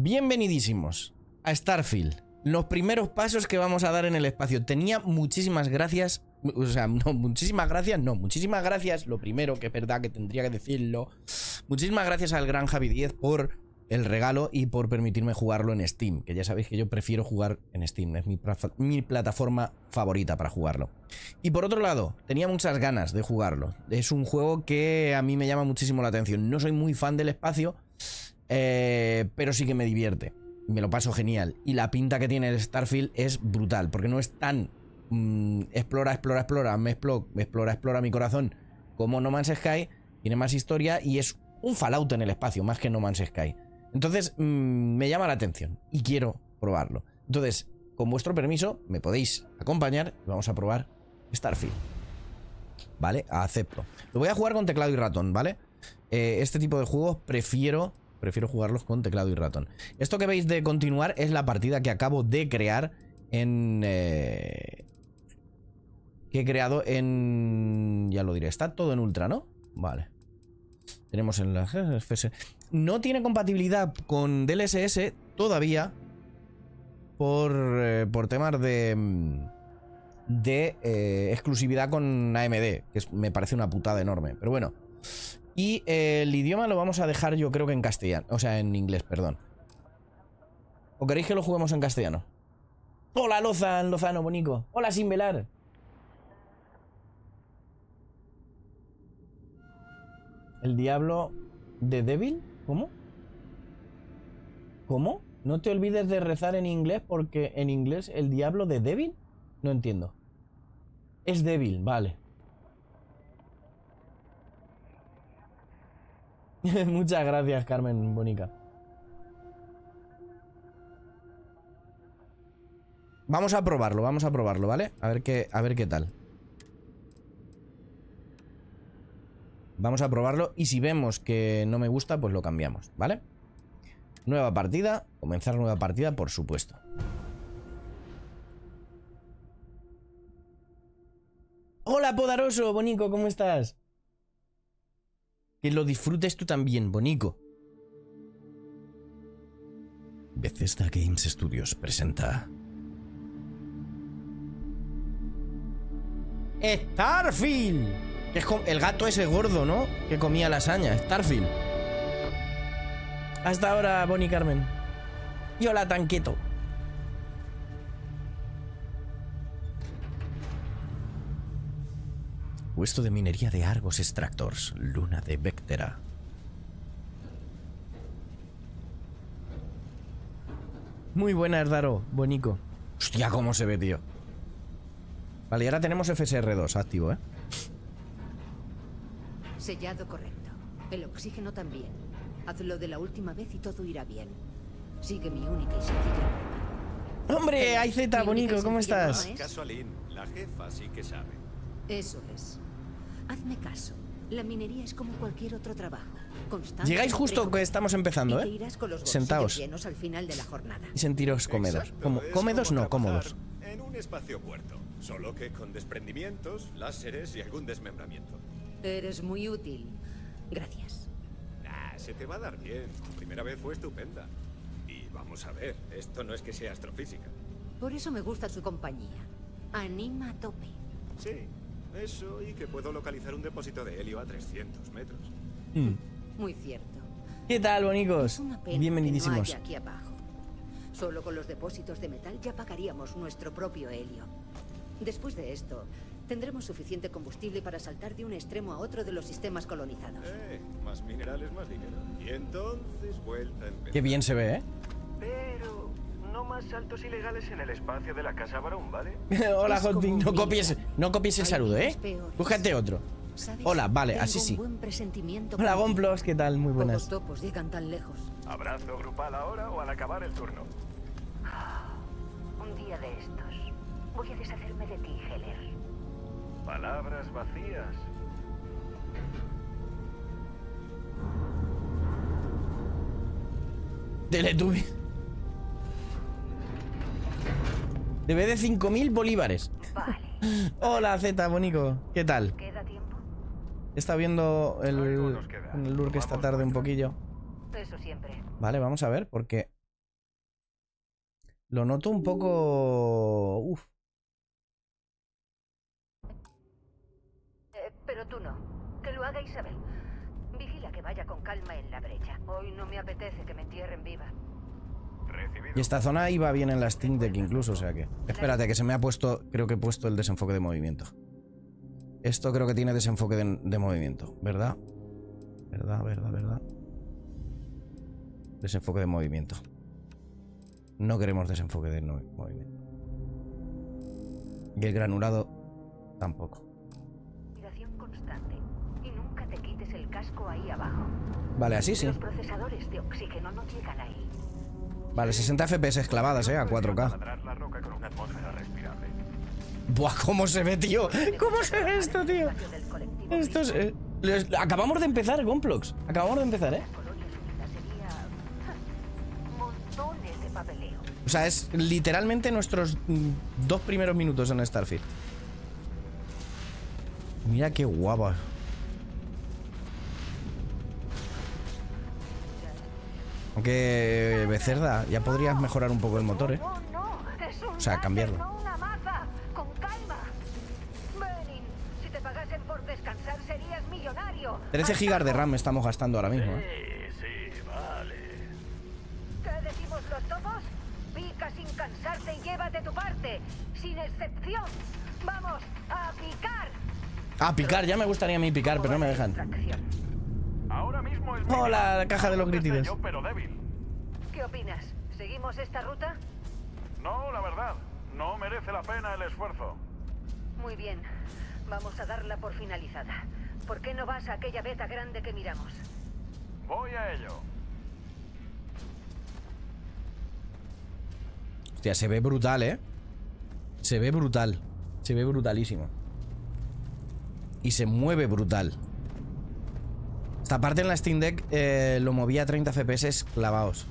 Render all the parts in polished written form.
Bienvenidísimos a Starfield. Los primeros pasos que vamos a dar en el espacio. Tenía muchísimas gracias. O sea, no, muchísimas gracias, no. Muchísimas gracias, lo primero, que es verdad que tendría que decirlo. Muchísimas gracias al gran Javi 10 por el regalo y por permitirme jugarlo en Steam. Que ya sabéis que yo prefiero jugar en Steam. Es mi plataforma favorita para jugarlo. Y por otro lado, tenía muchas ganas de jugarlo. Es un juego que a mí me llama muchísimo la atención. No soy muy fan del espacio, pero sí que me divierte. Me lo paso genial. Y la pinta que tiene el Starfield es brutal. Porque no es tan... explora mi corazón como No Man's Sky. Tiene más historia y es un Fallout en el espacio, más que No Man's Sky. Entonces me llama la atención y quiero probarlo. Entonces, con vuestro permiso, me podéis acompañar y vamos a probar Starfield. Vale, acepto. Lo voy a jugar con teclado y ratón, ¿vale? Este tipo de juegos prefiero jugarlos con teclado y ratón. Esto que veis de continuar es la partida que acabo de crear en... que he creado en... ya lo diré, está todo en ultra, ¿no? Vale. Tenemos en la... no tiene compatibilidad con DLSS todavía por temas de exclusividad con AMD, que me parece una putada enorme, pero bueno. Y el idioma lo vamos a dejar, yo creo que en castellano, o sea, en inglés, perdón. ¿O queréis que lo juguemos en castellano? Hola, Lozano, Bonico. Hola, Sin Velar. El diablo de Devil. ¿Cómo? ¿Cómo? No te olvides de rezar en inglés, porque en inglés el diablo de Devil. No entiendo. Es débil, vale. Muchas gracias, Carmen Bonica. Vamos a probarlo, ¿vale? A ver qué tal. Vamos a probarlo y si vemos que no me gusta, pues lo cambiamos, ¿vale? Nueva partida, comenzar nueva partida, por supuesto. ¡Hola, Podaroso! Bonico, ¿cómo estás? Que lo disfrutes tú también, Bonico. Bethesda Games Studios presenta... ¡Starfield! Es el gato ese gordo, ¿no? Que comía lasaña. Starfield. Hasta ahora, Bonnie Carmen. Y hola, Tanqueto. Puesto de minería de Argos Extractors, luna de Vectera. Muy buenas, Daro. Bonico. Hostia, cómo se ve, tío. Vale, y ahora tenemos FSR2 activo, ¿eh? Sellado correcto. El oxígeno también. Hazlo de la última vez y todo irá bien. Sigue mi única y sencilla. ¡Hombre! ¡Ay, Z! Bonico, ¿cómo estás? No es casualín. La jefa sí que sabe. Eso es. Hazme caso. La minería es como cualquier otro trabajo. Constante. Llegáis justo que estamos empezando, ¿eh? Sentaos. Al final de la jornada. Y sentiros cómodos. Cómodos, no, cómodos. En un espacio muerto. Solo que con desprendimientos, láseres y algún desmembramiento. Eres muy útil. Gracias. Nah, se te va a dar bien. Tu primera vez fue estupenda. Y vamos a ver, esto no es que sea astrofísica. Por eso me gusta su compañía. Anima a tope. Sí, eso y que puedo localizar un depósito de helio a 300 metros. Muy cierto. ¿Qué tal, bonicos? Bienvenidísimos. No haya aquí abajo. Solo con los depósitos de metal ya pagaríamos nuestro propio helio. Después de esto... tendremos suficiente combustible para saltar de un extremo a otro de los sistemas colonizados. Más minerales, más dinero. Y entonces vuelta a empezar. Qué bien se ve, ¿eh? Pero no más saltos ilegales en el espacio de la casa Barón, ¿vale? Hola, Hotpink, no copies el saludo, ¿eh? Búscate otro. Hola, vale, así sí. Hola, Gomplos, ¿qué tal? Muy buenas. Los topos llegan tan lejos. Abrazo grupal ahora o al acabar el turno. Un día de estos. Voy a deshacerme de ti, Heller. Palabras vacías. Teletubby. Debe de 5.000 bolívares. Vale. Hola, Z, Bonico. ¿Qué tal? ¿Queda tiempo? He estado viendo el lurk esta tarde un poquillo. Eso siempre. Vale, vamos a ver, porque Lo noto un poco... Uf. Pero tú no. Que lo haga Isabel. Vigila que vaya con calma en la brecha. Hoy no me apetece que me entierren viva. Recibido. Y esta zona iba bien en la Steam Deck incluso, o sea que... Espérate, que se me ha puesto... Creo que he puesto el desenfoque de movimiento. Esto creo que tiene desenfoque de movimiento, ¿verdad? ¿Verdad? Desenfoque de movimiento. No queremos desenfoque de movimiento. Y el granulado tampoco. Vale, así sí. Los procesadores de oxígeno no llegan ahí. Vale, 60 FPS clavadas, a 4K. Buah, cómo se ve, tío. ¿Cómo se ve esto, tío? Esto es... acabamos de empezar, Gonplox. Acabamos de empezar, O sea, es literalmente nuestros dos primeros minutos en Starfield. Mira qué guapa. Aunque, Becerda, ya podrías mejorar un poco el motor, O sea, cambiarlo. Si te pagasen por descansar serías millonario. 13 gigas de RAM estamos gastando ahora mismo, Sí, vale. ¿Qué decimos los topos? Pica sin cansarte y llévate tu parte. Sin excepción. Vamos, a picar. A picar, ya me gustaría a mí picar, pero no me dejan. Ahora mismo el... Hola, la caja de los gritides. ¿Qué opinas? ¿Seguimos esta ruta? No, la verdad. No merece la pena el esfuerzo. Muy bien. Vamos a darla por finalizada. ¿Por qué no vas a aquella beta grande que miramos? Voy a ello. Hostia, se ve brutal, Se ve brutal. Se ve brutalísimo. Y se mueve brutal. Esta parte en la Steam Deck lo movía a 30 FPS clavados.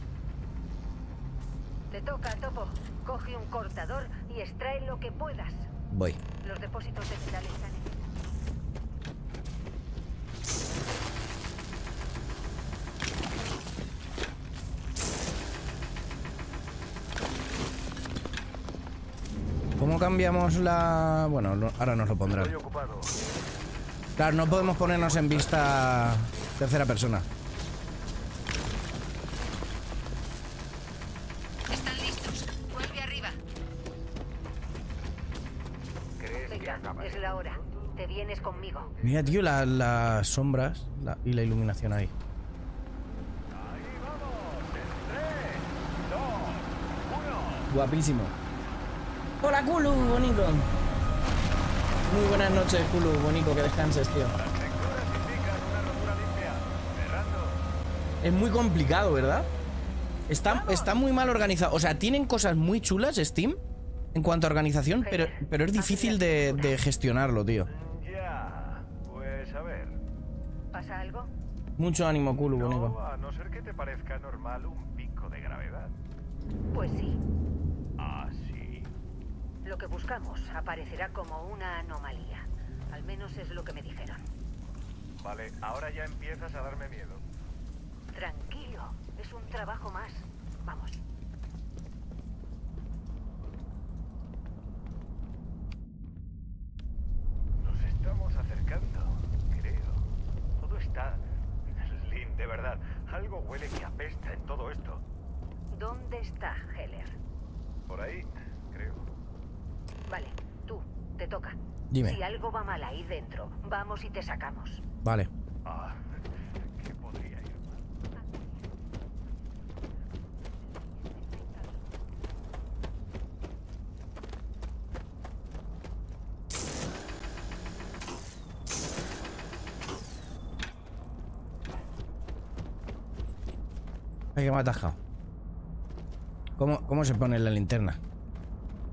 Te toca, Topo. Coge un cortador y extrae lo que puedas. Voy. Los depósitos de metal están en... ¿Cómo cambiamos la...? Bueno, ahora nos lo pondrán. Claro, no podemos ponernos en vista tercera persona. Están listos. Vuelve arriba. Venga, es la hora. Te vienes conmigo. Mira, tío, las sombras y la iluminación ahí. Ahí vamos. En 3, 2, 1. Guapísimo. Hola, Kulu, Bonico. Muy buenas noches, Kulu, Bonico, que descanses, tío. Es muy complicado, ¿verdad? Está muy mal organizado. O sea, tienen cosas muy chulas, Steam, en cuanto a organización, pero es difícil de gestionarlo, tío. Ya, pues a ver. ¿Pasa algo? Mucho ánimo, Kulu, Bonico. A no ser que te parezca normal un pico de gravedad. Pues sí. Lo que buscamos aparecerá como una anomalía. Al menos es lo que me dijeron. Vale, ahora ya empiezas a darme miedo. Tranquilo, es un trabajo más. Vamos. Nos estamos acercando, creo. Todo está... Lynn, de verdad. Algo huele que apesta en todo esto. ¿Dónde está Heller? Por ahí, creo. Vale, tú, te toca. Dime. Si algo va mal ahí dentro, vamos y te sacamos. Vale. ¿Qué podría ir mal? Ay, que me ha atajado. ¿Cómo se pone la linterna?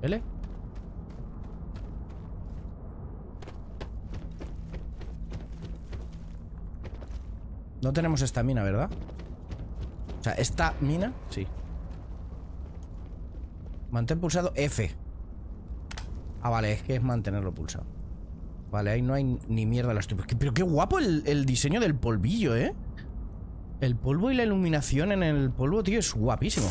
¿L? No tenemos esta mina, ¿verdad? O sea, esta mina, sí. Mantén pulsado F. Ah, vale, es que es mantenerlo pulsado. Vale, ahí no hay ni mierda la estufa. Pero qué guapo el diseño del polvillo, El polvo y la iluminación en el polvo, tío, es guapísimo.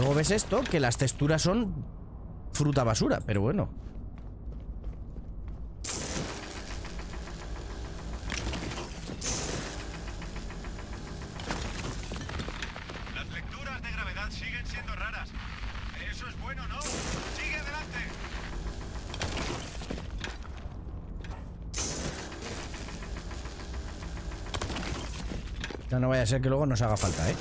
Luego ves esto, que las texturas son fruta basura, pero bueno. Las lecturas de gravedad siguen siendo raras. Eso es bueno, ¿no? ¡Sigue adelante! No vaya a ser que luego nos haga falta, ¿eh?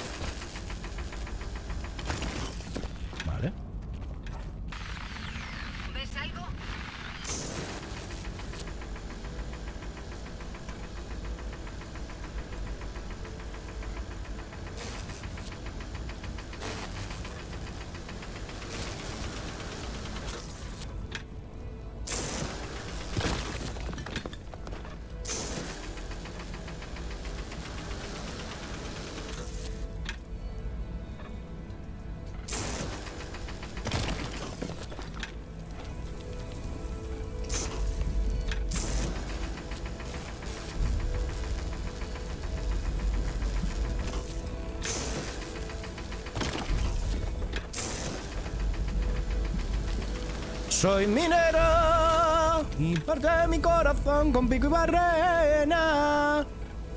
Soy minero y parte de mi corazón con pico y barrena.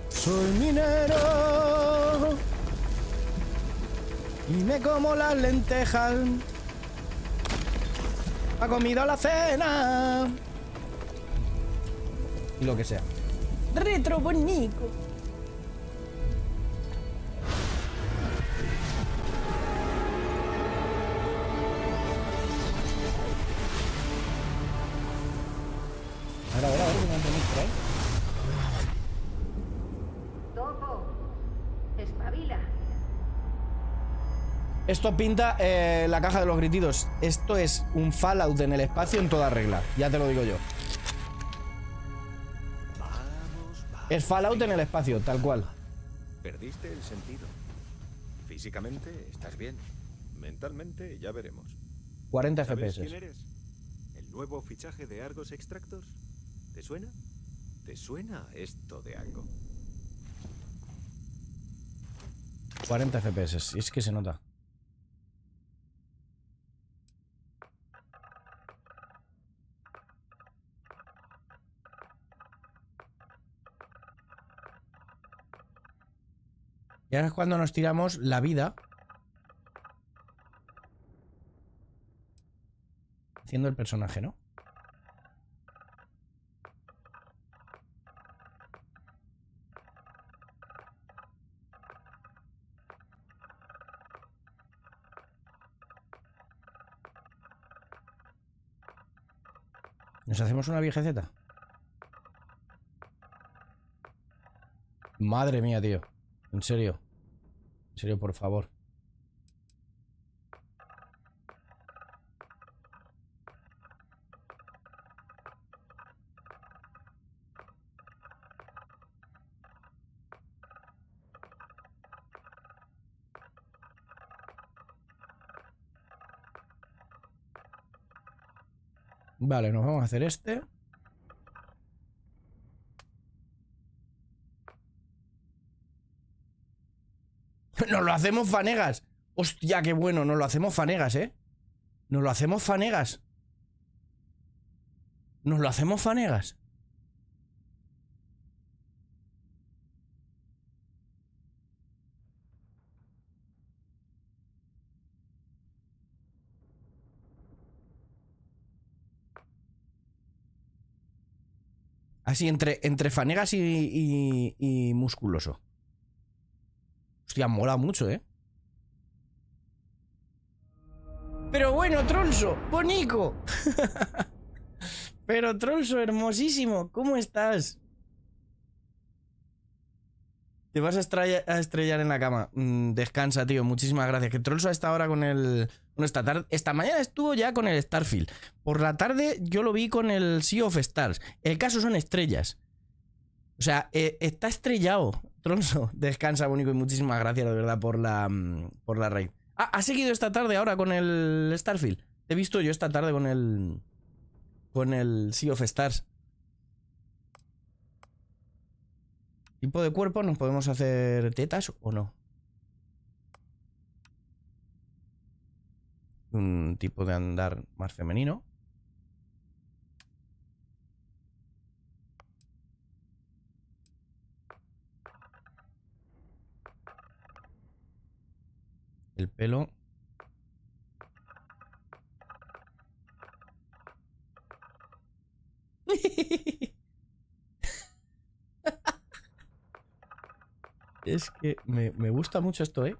Soy minero y me como las lentejas, la comida o la cena y lo que sea. Retro Bonico. Esto pinta la caja de los gritidos. Esto es un Fallout en el espacio en toda regla. Ya te lo digo yo. Vamos. Es Fallout en el espacio, tal cual. Perdiste el sentido. Físicamente estás bien. Mentalmente ya veremos. 40 FPS. ¿Quién eres? ¿El nuevo fichaje de Argos Extractors? ¿Te suena? ¿Te suena esto de algo? 40 FPS. Es que se nota. Y ahora es cuando nos tiramos la vida haciendo el personaje, ¿no? ¿Nos hacemos una viejeceta? Madre mía, tío. En serio. En serio, por favor. Vale, nos vamos a hacer este. Nos lo hacemos fanegas. Hostia, qué bueno, nos lo hacemos fanegas, ¿eh? Nos lo hacemos fanegas. Nos lo hacemos fanegas. Así, entre fanegas y musculoso. Hostia, mola mucho, ¿eh? Pero bueno, Tronso, Bonico. Pero Tronso, hermosísimo, ¿cómo estás? Te vas a estrellar en la cama. Descansa, tío, muchísimas gracias. Que Tronso a esta hora con el... Bueno, esta mañana estuvo ya con el Starfield. Por la tarde yo lo vi con el Sea of Stars. El caso son estrellas. O sea, está estrellado. Tronso, descansa, Bonico, y muchísimas gracias, de verdad, por la raid. Ah, ¿has seguido esta tarde ahora con el Starfield? Te he visto yo esta tarde con el Sea of Stars. ¿Tipo de cuerpo? ¿Nos podemos hacer tetas o no? tipo de andar más femenino. El pelo. Es que me gusta mucho esto, ¿eh?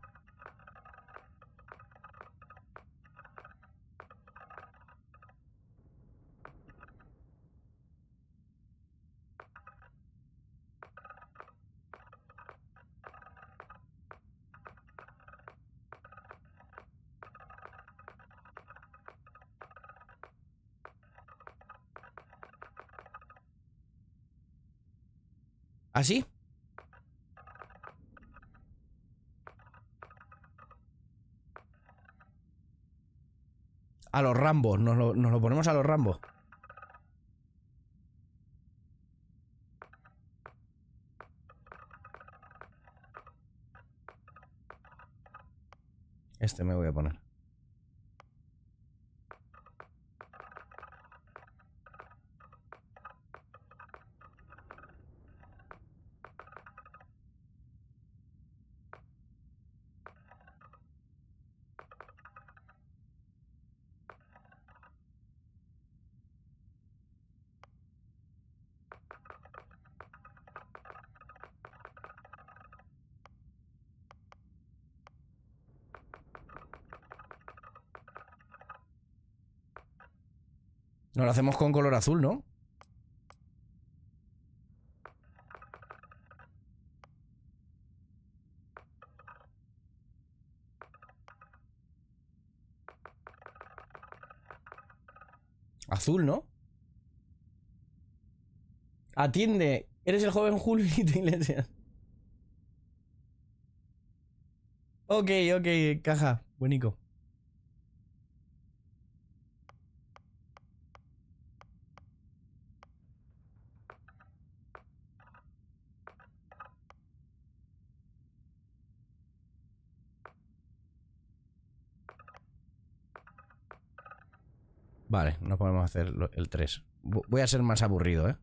¿Así? A los Rambos, nos lo ponemos a los Rambos. Este me voy a poner. Nos lo hacemos con color azul, ¿no? Azul, ¿no? Atiende. Eres el joven Julio Iglesias. Ok, caja. Bonico. Vale, no podemos hacer el 3. Voy a ser más aburrido, ¿eh?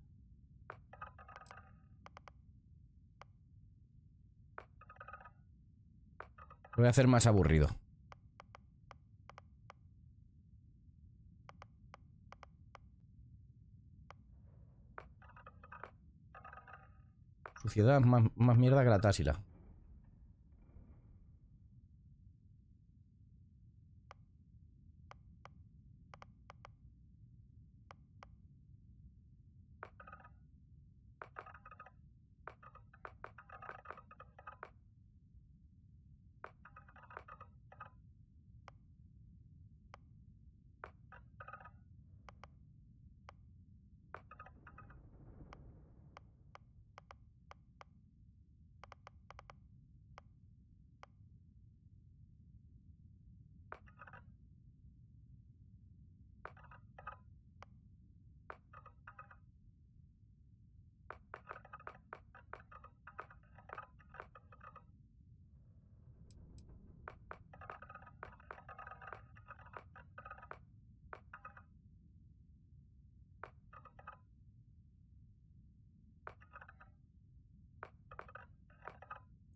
Voy a hacer más aburrido. Suciedad más mierda que la Tásila.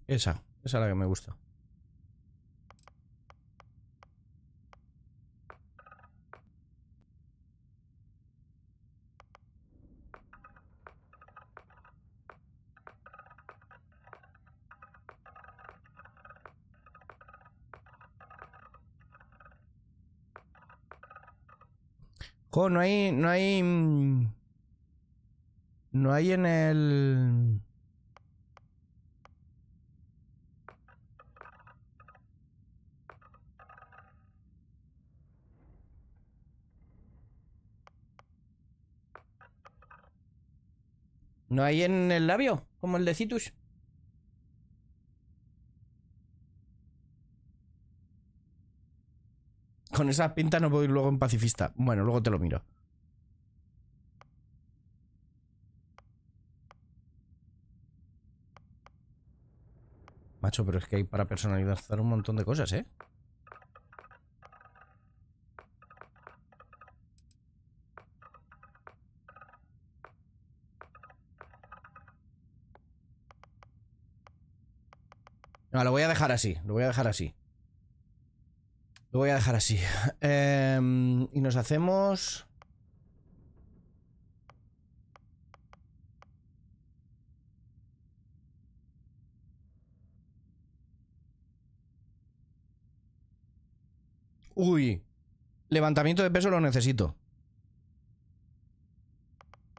Esa es la que me gusta. Jo, no hay en el... ¿No hay en el labio? Como el de Citus. Con esas pintas no puedo ir luego en pacifista. Bueno, luego te lo miro. Macho, pero es que hay para personalizar un montón de cosas, ¿eh? No, lo voy a dejar así, lo voy a dejar así. Lo voy a dejar así. Y nos hacemos... Uy, levantamiento de peso lo necesito.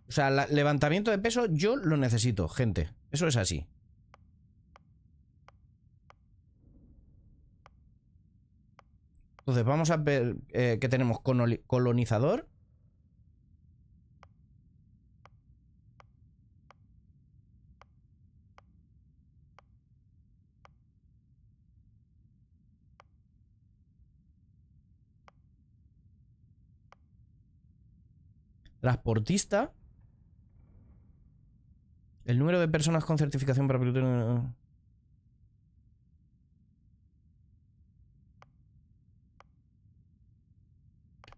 O sea, levantamiento de peso yo lo necesito, gente. Eso es así. Entonces vamos a ver qué tenemos. Colonizador. Transportista. El número de personas con certificación para piloto.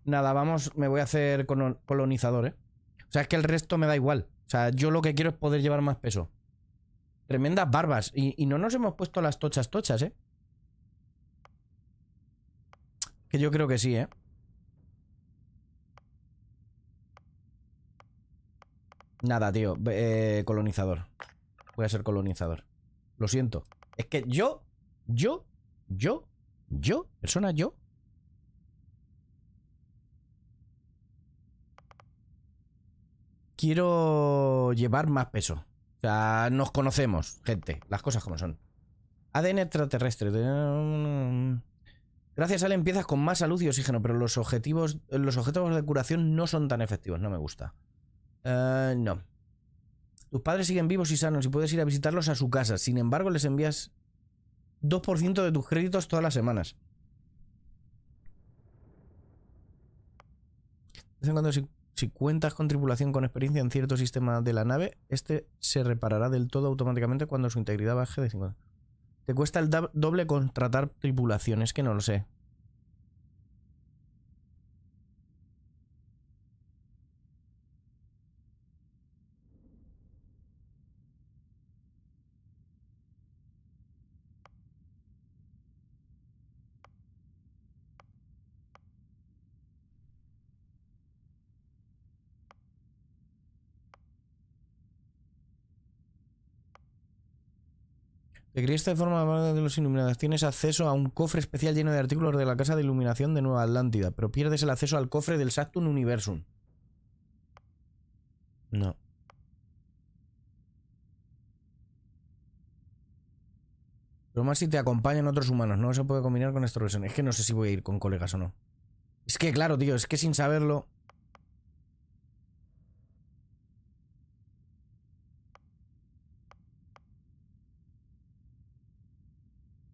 Nada, vamos, me voy a hacer colonizador, ¿eh? O sea, es que el resto me da igual. O sea, yo lo que quiero es poder llevar más peso. Tremendas barbas. Y no nos hemos puesto las tochas, ¿eh? Que yo creo que sí, ¿eh? Nada, tío, colonizador. Voy a ser colonizador. Lo siento. Es que yo, quiero llevar más peso. O sea, nos conocemos, gente. Las cosas como son. ADN extraterrestre. Gracias a él empiezas con más salud y oxígeno, pero los objetos de curación no son tan efectivos. No me gusta. No. Tus padres siguen vivos y sanos y puedes ir a visitarlos a su casa. Sin embargo, les envías 2% de tus créditos todas las semanas. De vez en cuando, si cuentas con tripulación con experiencia en cierto sistema de la nave, este se reparará del todo automáticamente cuando su integridad baje de 50. Te cuesta el doble contratar tripulación, es que no lo sé. Te criaste de forma de los iluminados. Tienes acceso a un cofre especial lleno de artículos de la Casa de Iluminación de Nueva Atlántida, pero pierdes el acceso al cofre del Sanctum Universum. No. Pero más si te acompañan otros humanos, no se puede combinar con esta versión. Es que no sé si voy a ir con colegas o no. Es que claro, tío, es que sin saberlo...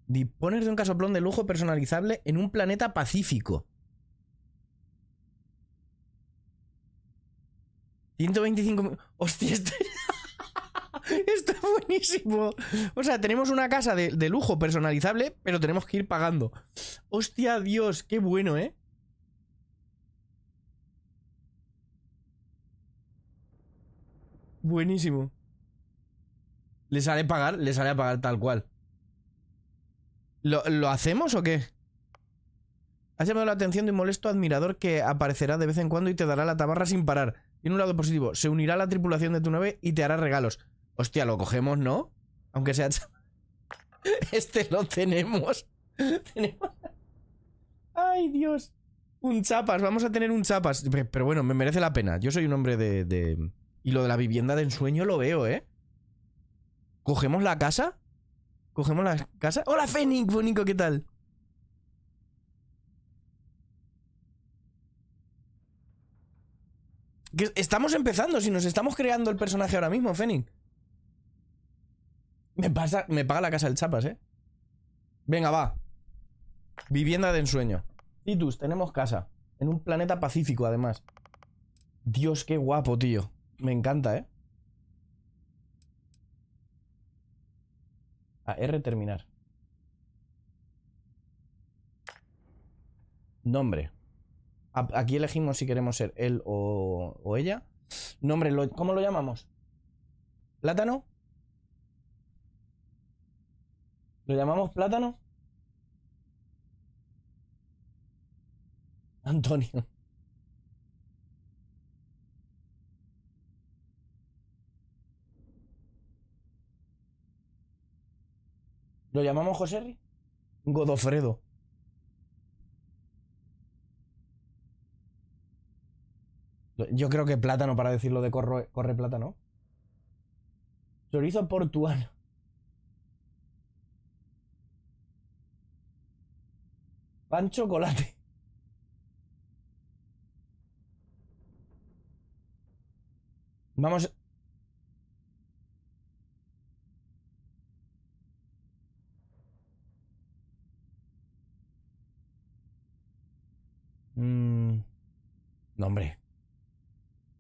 Dispones de un casoplón de lujo personalizable en un planeta pacífico. 125.000... ¡Hostia! Esto es buenísimo. O sea, tenemos una casa de lujo personalizable, pero tenemos que ir pagando. ¡Hostia, Dios! ¡Qué bueno, eh! Buenísimo. Les haré pagar tal cual. ¿Lo hacemos o qué? Has llamado la atención de un molesto admirador que aparecerá de vez en cuando y te dará la tabarra sin parar. Tiene un lado positivo. Se unirá a la tripulación de tu nave y te hará regalos. Hostia, lo cogemos, ¿no? Aunque sea... Este lo tenemos. Tenemos... ¡Ay, Dios! Un chapas. Vamos a tener un chapas. Pero bueno, me merece la pena. Yo soy un hombre de... Y lo de la vivienda de ensueño lo veo, ¿eh? ¿Cogemos la casa? ¿Cogemos la casa? ¡Hola, Fénix! Bonico, ¿qué tal? ¿Qué? Estamos empezando, si nos estamos creando el personaje ahora mismo, Fénix. Me paga la casa del chapas, ¿eh? Venga, va. Vivienda de ensueño. Citus, tenemos casa. En un planeta pacífico, además. Dios, qué guapo, tío. Me encanta, ¿eh? A R terminar. Nombre. Aquí elegimos si queremos ser él o ella. Nombre, ¿cómo lo llamamos? ¿Plátano? ¿Lo llamamos plátano? Antonio. ¿Lo llamamos Joserri? Godofredo. Yo creo que plátano para decirlo de corre plátano. Chorizo portuano. Pan chocolate. Vamos. No, hombre.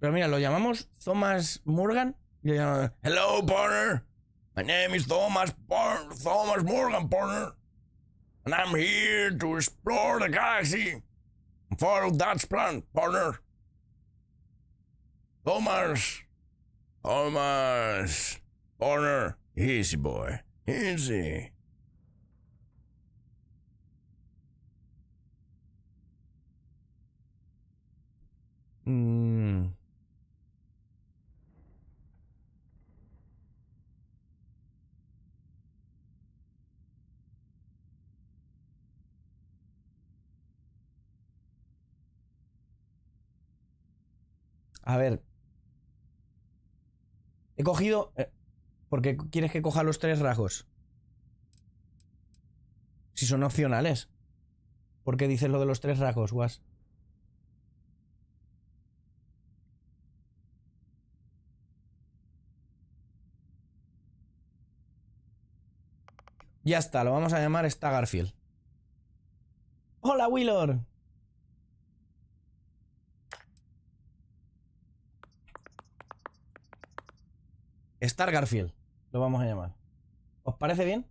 Pero mira, lo llamamos Thomas Morgan. Yo llamo, hello, partner. My name is Thomas Morgan, partner. And I'm here to explore the galaxy. I'm far of that plan, partner. Thomas, partner. Easy, boy. Easy. A ver. He cogido... porque quieres que coja los tres rasgos. Si son opcionales. ¿Por qué dices lo de los tres rasgos, Guas? Ya está, lo vamos a llamar Starfield. ¡Hola, Willor! Starfield, lo vamos a llamar. ¿Os parece bien?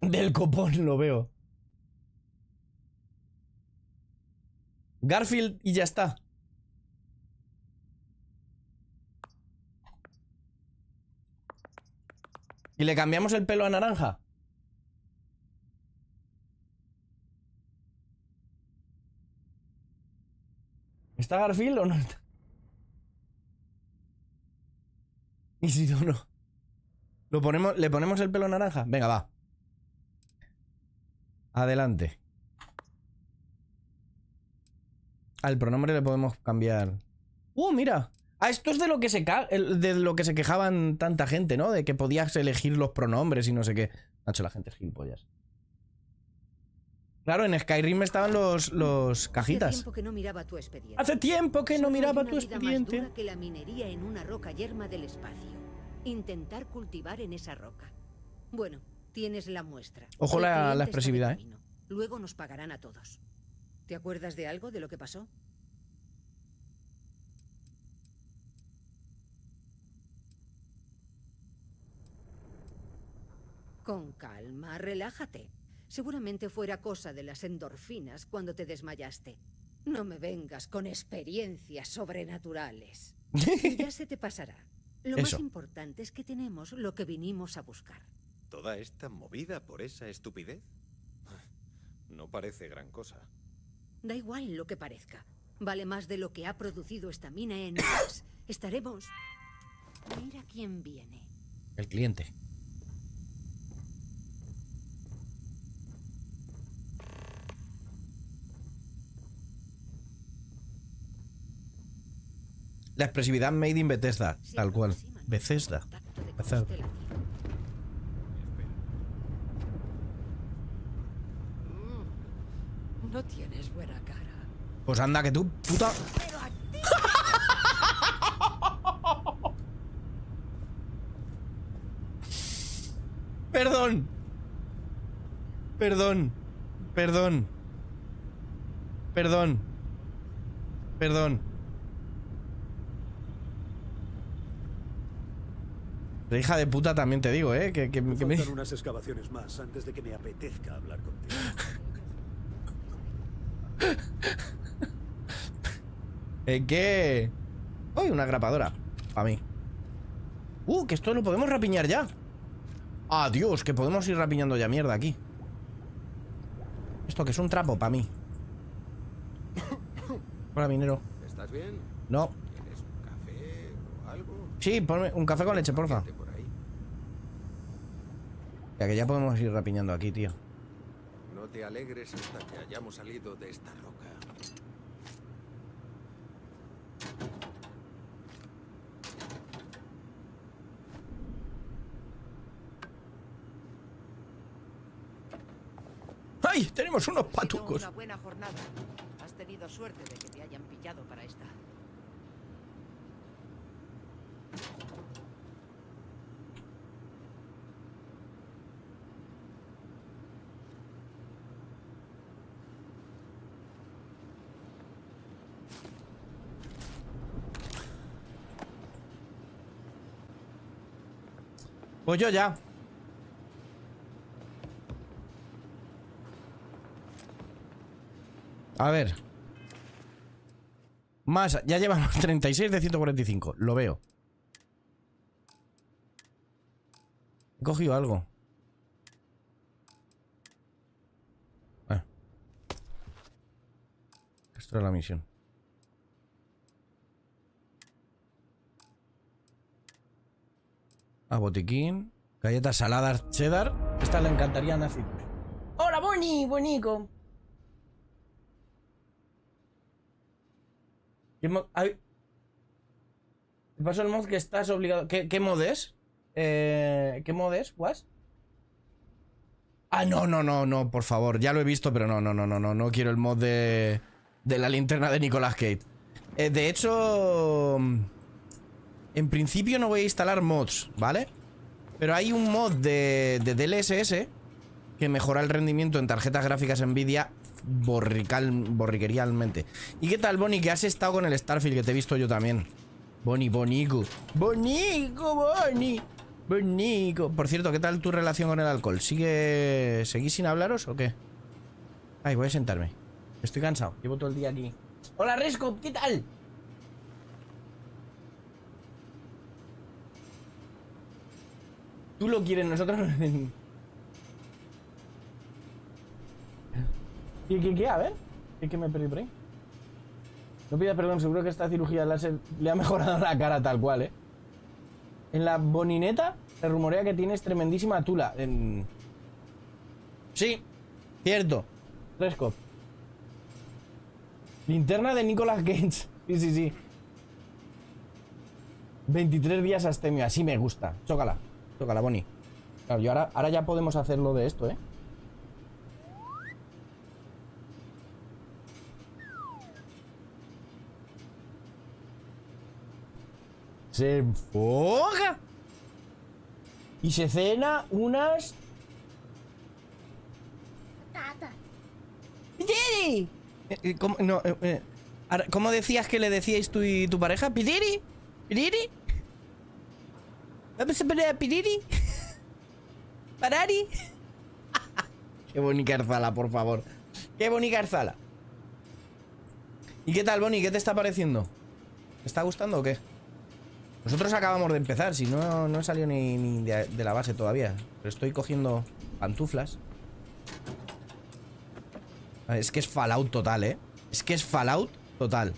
Del copón lo veo. Garfield y ya está. ¿Y le cambiamos el pelo a naranja? ¿Está Garfield o no está? ¿Y si no? ¿Le ponemos el pelo naranja? Venga, va. Adelante. Al pronombre le podemos cambiar. ¡Uh, mira! Ah, esto es de lo que se quejaban tanta gente, ¿no? De que podías elegir los pronombres y no sé qué. Nacho, la gente es gilipollas. Claro, en Skyrim estaban los cajitas. Hace tiempo que no miraba tu expediente. Hace tiempo que no miraba tu expediente. Más dura que la minería en una roca yerma del espacio. Intentar cultivar en esa roca. Bueno, tienes la muestra. Ojo la expresividad, ¿eh? Luego nos pagarán a todos. ¿Te acuerdas de algo de lo que pasó? Con calma, relájate. Seguramente fuera cosa de las endorfinas cuando te desmayaste. No me vengas con experiencias sobrenaturales. Ya se te pasará. Lo más importante es que tenemos lo que vinimos a buscar. ¿Toda esta movida por esa estupidez? No parece gran cosa. Da igual lo que parezca. Vale más de lo que ha producido esta mina en horas. Estaremos... Mira quién viene. El cliente. La expresividad made in Bethesda, tal cual. Bethesda. No tienes buena cara. Pues anda que tú, puta. Perdón. Perdón. Perdón. Perdón. Perdón. De hija de puta también te digo, ¿eh? Que me... unas excavaciones más antes de que me apetezca hablar contigo. ¿Qué? ¡Uy, una grapadora! Para mí. Que esto lo podemos rapiñar ya. Adiós, que podemos ir rapiñando ya mierda aquí. Esto que es un trapo para mí. Hola, minero. ¿Estás bien? No. ¿Quieres un café o algo? Sí, ponme un café con leche, porfa. Ya que ya podemos ir rapiñando aquí, tío. No te alegres hasta que hayamos salido de esta roca. ¡Ay! Tenemos unos patucos. Una buena jornada. Has tenido suerte de que te hayan pillado para esta. Pues yo ya. A ver. Más, ya llevamos 36 de 145, lo veo. He cogido algo. Esto era la misión. Botiquín. Galletas saladas cheddar. Esta le encantaría a Nazi. ¡Hola, Bonnie! ¡Bonico! ¿Te pasó el mod que estás obligado? ¿Qué mod es? ¿Qué mod es? ¿What? Ah, no, por favor. Ya lo he visto, pero no quiero el mod de la linterna de Nicolas Cage. De hecho, en principio no voy a instalar mods, ¿vale? Pero hay un mod de DLSS que mejora el rendimiento en tarjetas gráficas NVIDIA borriquerialmente. ¿Y qué tal, Bonnie? Que has estado con el Starfield, que te he visto yo también. Bonnie, Bonico. Por cierto, ¿qué tal tu relación con el alcohol? ¿Seguís sin hablaros o qué? Ay, voy a sentarme. Estoy cansado, llevo todo el día aquí. Hola, Resco, ¿qué tal? Tú lo quieres, nosotros no. ¿Qué? A ver, ¿qué me perdí por ahí? No pidas perdón, seguro que esta cirugía láser le ha mejorado la cara tal cual, ¿eh? En la bonineta se rumorea que tienes tremendísima tula. Sí, cierto. Fresco. Linterna de Nicolas Cage. Sí. 23 días astemio, así me gusta. Chócala, Bonnie. Claro, yo ahora ya podemos hacerlo de esto, ¿eh? Se enfoca. Y se cena unas... Tata. ¡Pitiri! ¿Cómo decías que le decíais tú y tu pareja? ¿Pitiri? ¿Pitiri? ¿Vamos a poner a Pitiri? ¿Parari? ¡Qué bonita Arzala, por favor! ¡Qué bonita Arzala! ¿Y qué tal, Bonnie? ¿Qué te está pareciendo? ¿Te está gustando o qué? Nosotros acabamos de empezar, si no he salido ni de la base todavía. Pero estoy cogiendo pantuflas. Es que es Fallout total, ¿eh? Es que es Fallout total.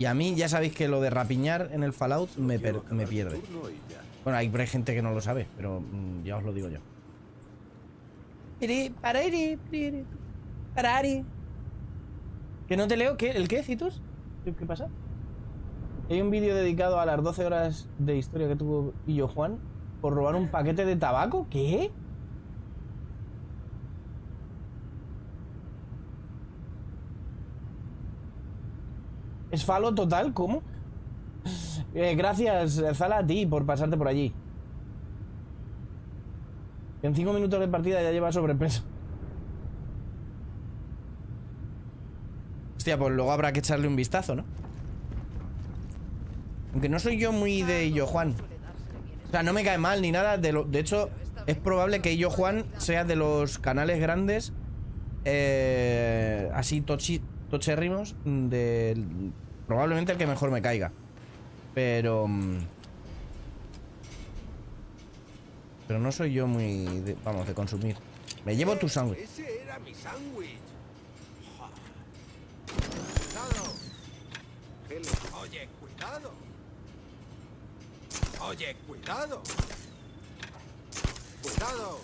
Y a mí ya sabéis que lo de rapiñar en el Fallout me pierde. Bueno, hay gente que no lo sabe, pero ya os lo digo yo. ¿Que no te leo? ¿El qué, Citus? ¿Qué pasa? Hay un vídeo dedicado a las 12 horas de historia que tuvo Illo Juan por robar un paquete de tabaco. ¿Qué? ¿Es falo total? ¿Cómo? Gracias, Zala, a ti por pasarte por allí. En 5 minutos de partida ya lleva sobrepeso. Hostia, pues luego habrá que echarle un vistazo, ¿no? Aunque no soy yo muy de Illo Juan. O sea, no me cae mal ni nada. De hecho, es probable que Illo Juan sea de los canales grandes, así tochérrimos, Probablemente el que mejor me caiga. Pero no soy yo muy... de consumir. Me llevo tu sándwich. Ese era mi sándwich. Oye, cuidado. Oye, cuidado. Cuidado.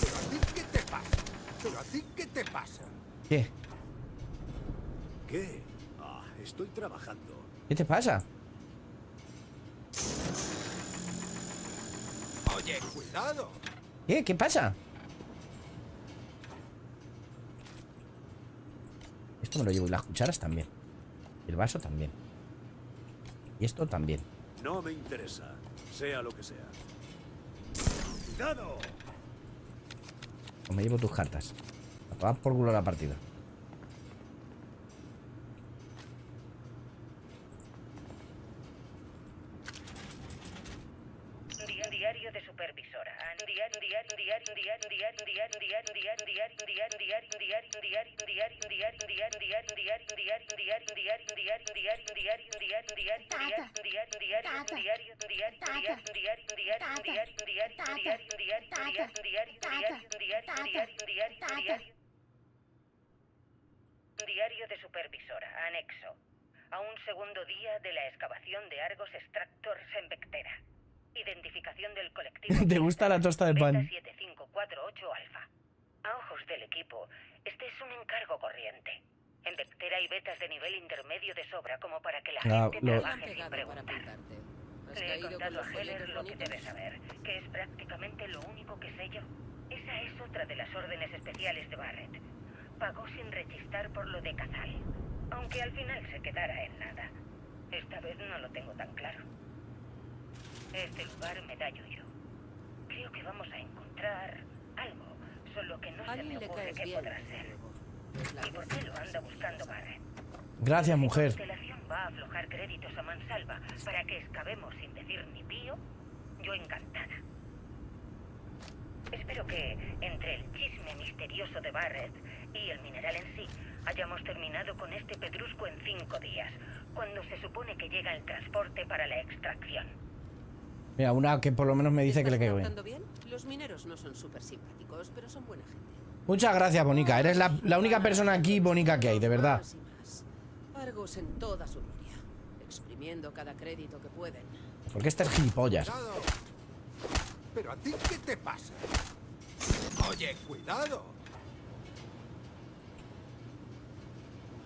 Pero a ti, ¿qué te pasa? Pero a ti, ¿qué te pasa? ¿Qué? ¿Qué? Ah, estoy trabajando. ¿Qué te pasa? Oye, cuidado. ¿Qué? ¿Qué pasa? Esto me lo llevo. Las cucharas también. El vaso también. Y esto también. No me interesa, sea lo que sea. ¡Cuidado! O me llevo tus cartas. A tomar por culo la partida. Diario de supervisora. Diario de supervisora. Anexo. A un segundo día de la excavación de Argos Extractors en Vectera. Identificación del colectivo. ¿Te gusta la tosta de pan? 7548 alfa. A ojos del equipo, este es un encargo corriente. En Vectera hay betas de nivel intermedio de sobra como para que la gente trabaje sin preguntar. Le he contado a Heller lo que debe saber, que es prácticamente lo único que sé yo. Esa es otra de las órdenes especiales de Barrett. Pagó sin rechistar por lo de Cazal, aunque al final se quedara en nada. Esta vez no lo tengo tan claro. Este lugar me da yuyo. Creo que vamos a encontrar algo, solo que no se me ocurre qué podrá ser. ¿Y por qué lo anda buscando Barrett? Gracias, mujer. La Constelación va a aflojar créditos a mansalva para que excavemos sin decir ni pío. Yo encantada. Espero que, entre el chisme misterioso de Barrett y el mineral en sí, hayamos terminado con este pedrusco en 5 días, cuando se supone que llega el transporte para la extracción. Mira, una que por lo menos me dice que le caigo bien. Los mineros no son súper simpáticos, pero son buena gente. Muchas gracias, Bonica. Eres la única persona aquí, Bonica, que hay, de verdad. Argos en toda su gloria, exprimiendo cada crédito que pueden. ¿Por qué estas gilipollas? Pero a ti, ¿qué te pasa? Oye, cuidado.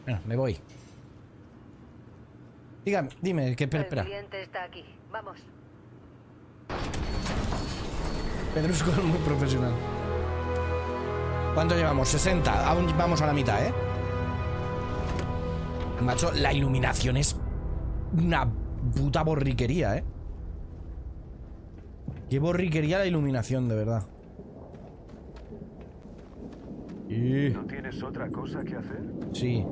Bueno, me voy. Dígame, dime, que espera. El cliente está aquí. Vamos. Pedrusco es muy profesional. ¿Cuánto llevamos? 60. Aún vamos a la mitad, ¿eh? Macho, la iluminación es una puta borriquería, ¿eh? Qué borriquería la iluminación, de verdad. Y... ¿No tienes otra cosa que hacer? Sí.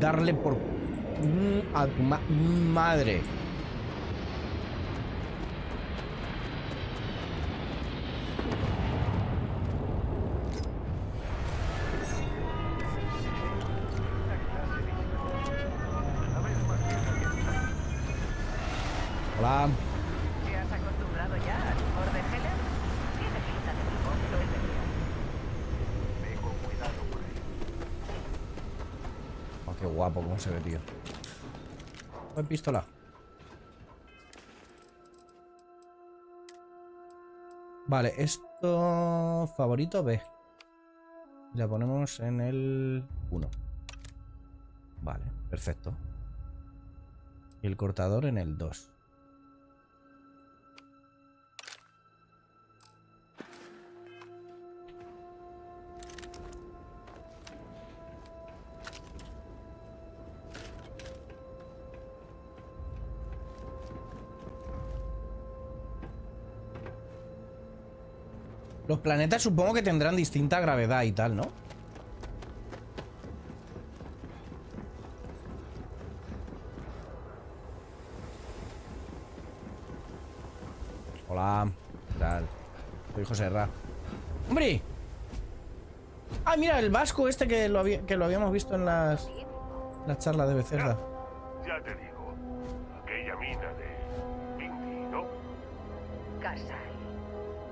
Darle por... a tu madre. Hola. ¿Te has acostumbrado ya al humor de Heller? Tienes pinta de mi voz, lo he tenido. Tengo cuidado por él. Oh, qué guapo, cómo se ve, tío. Buen pistola. Vale, esto... Favorito B. La ponemos en el 1. Vale, perfecto. Y el cortador en el 2. Los planetas supongo que tendrán distinta gravedad y tal, ¿no? Hola, ¿qué tal? Soy Joserra. ¡Hombre! Ah, mira, el Vasco este que lo habíamos visto en las... La charla de Becerra. Ya te digo, aquella mina de Mindy, ¿no? Casa,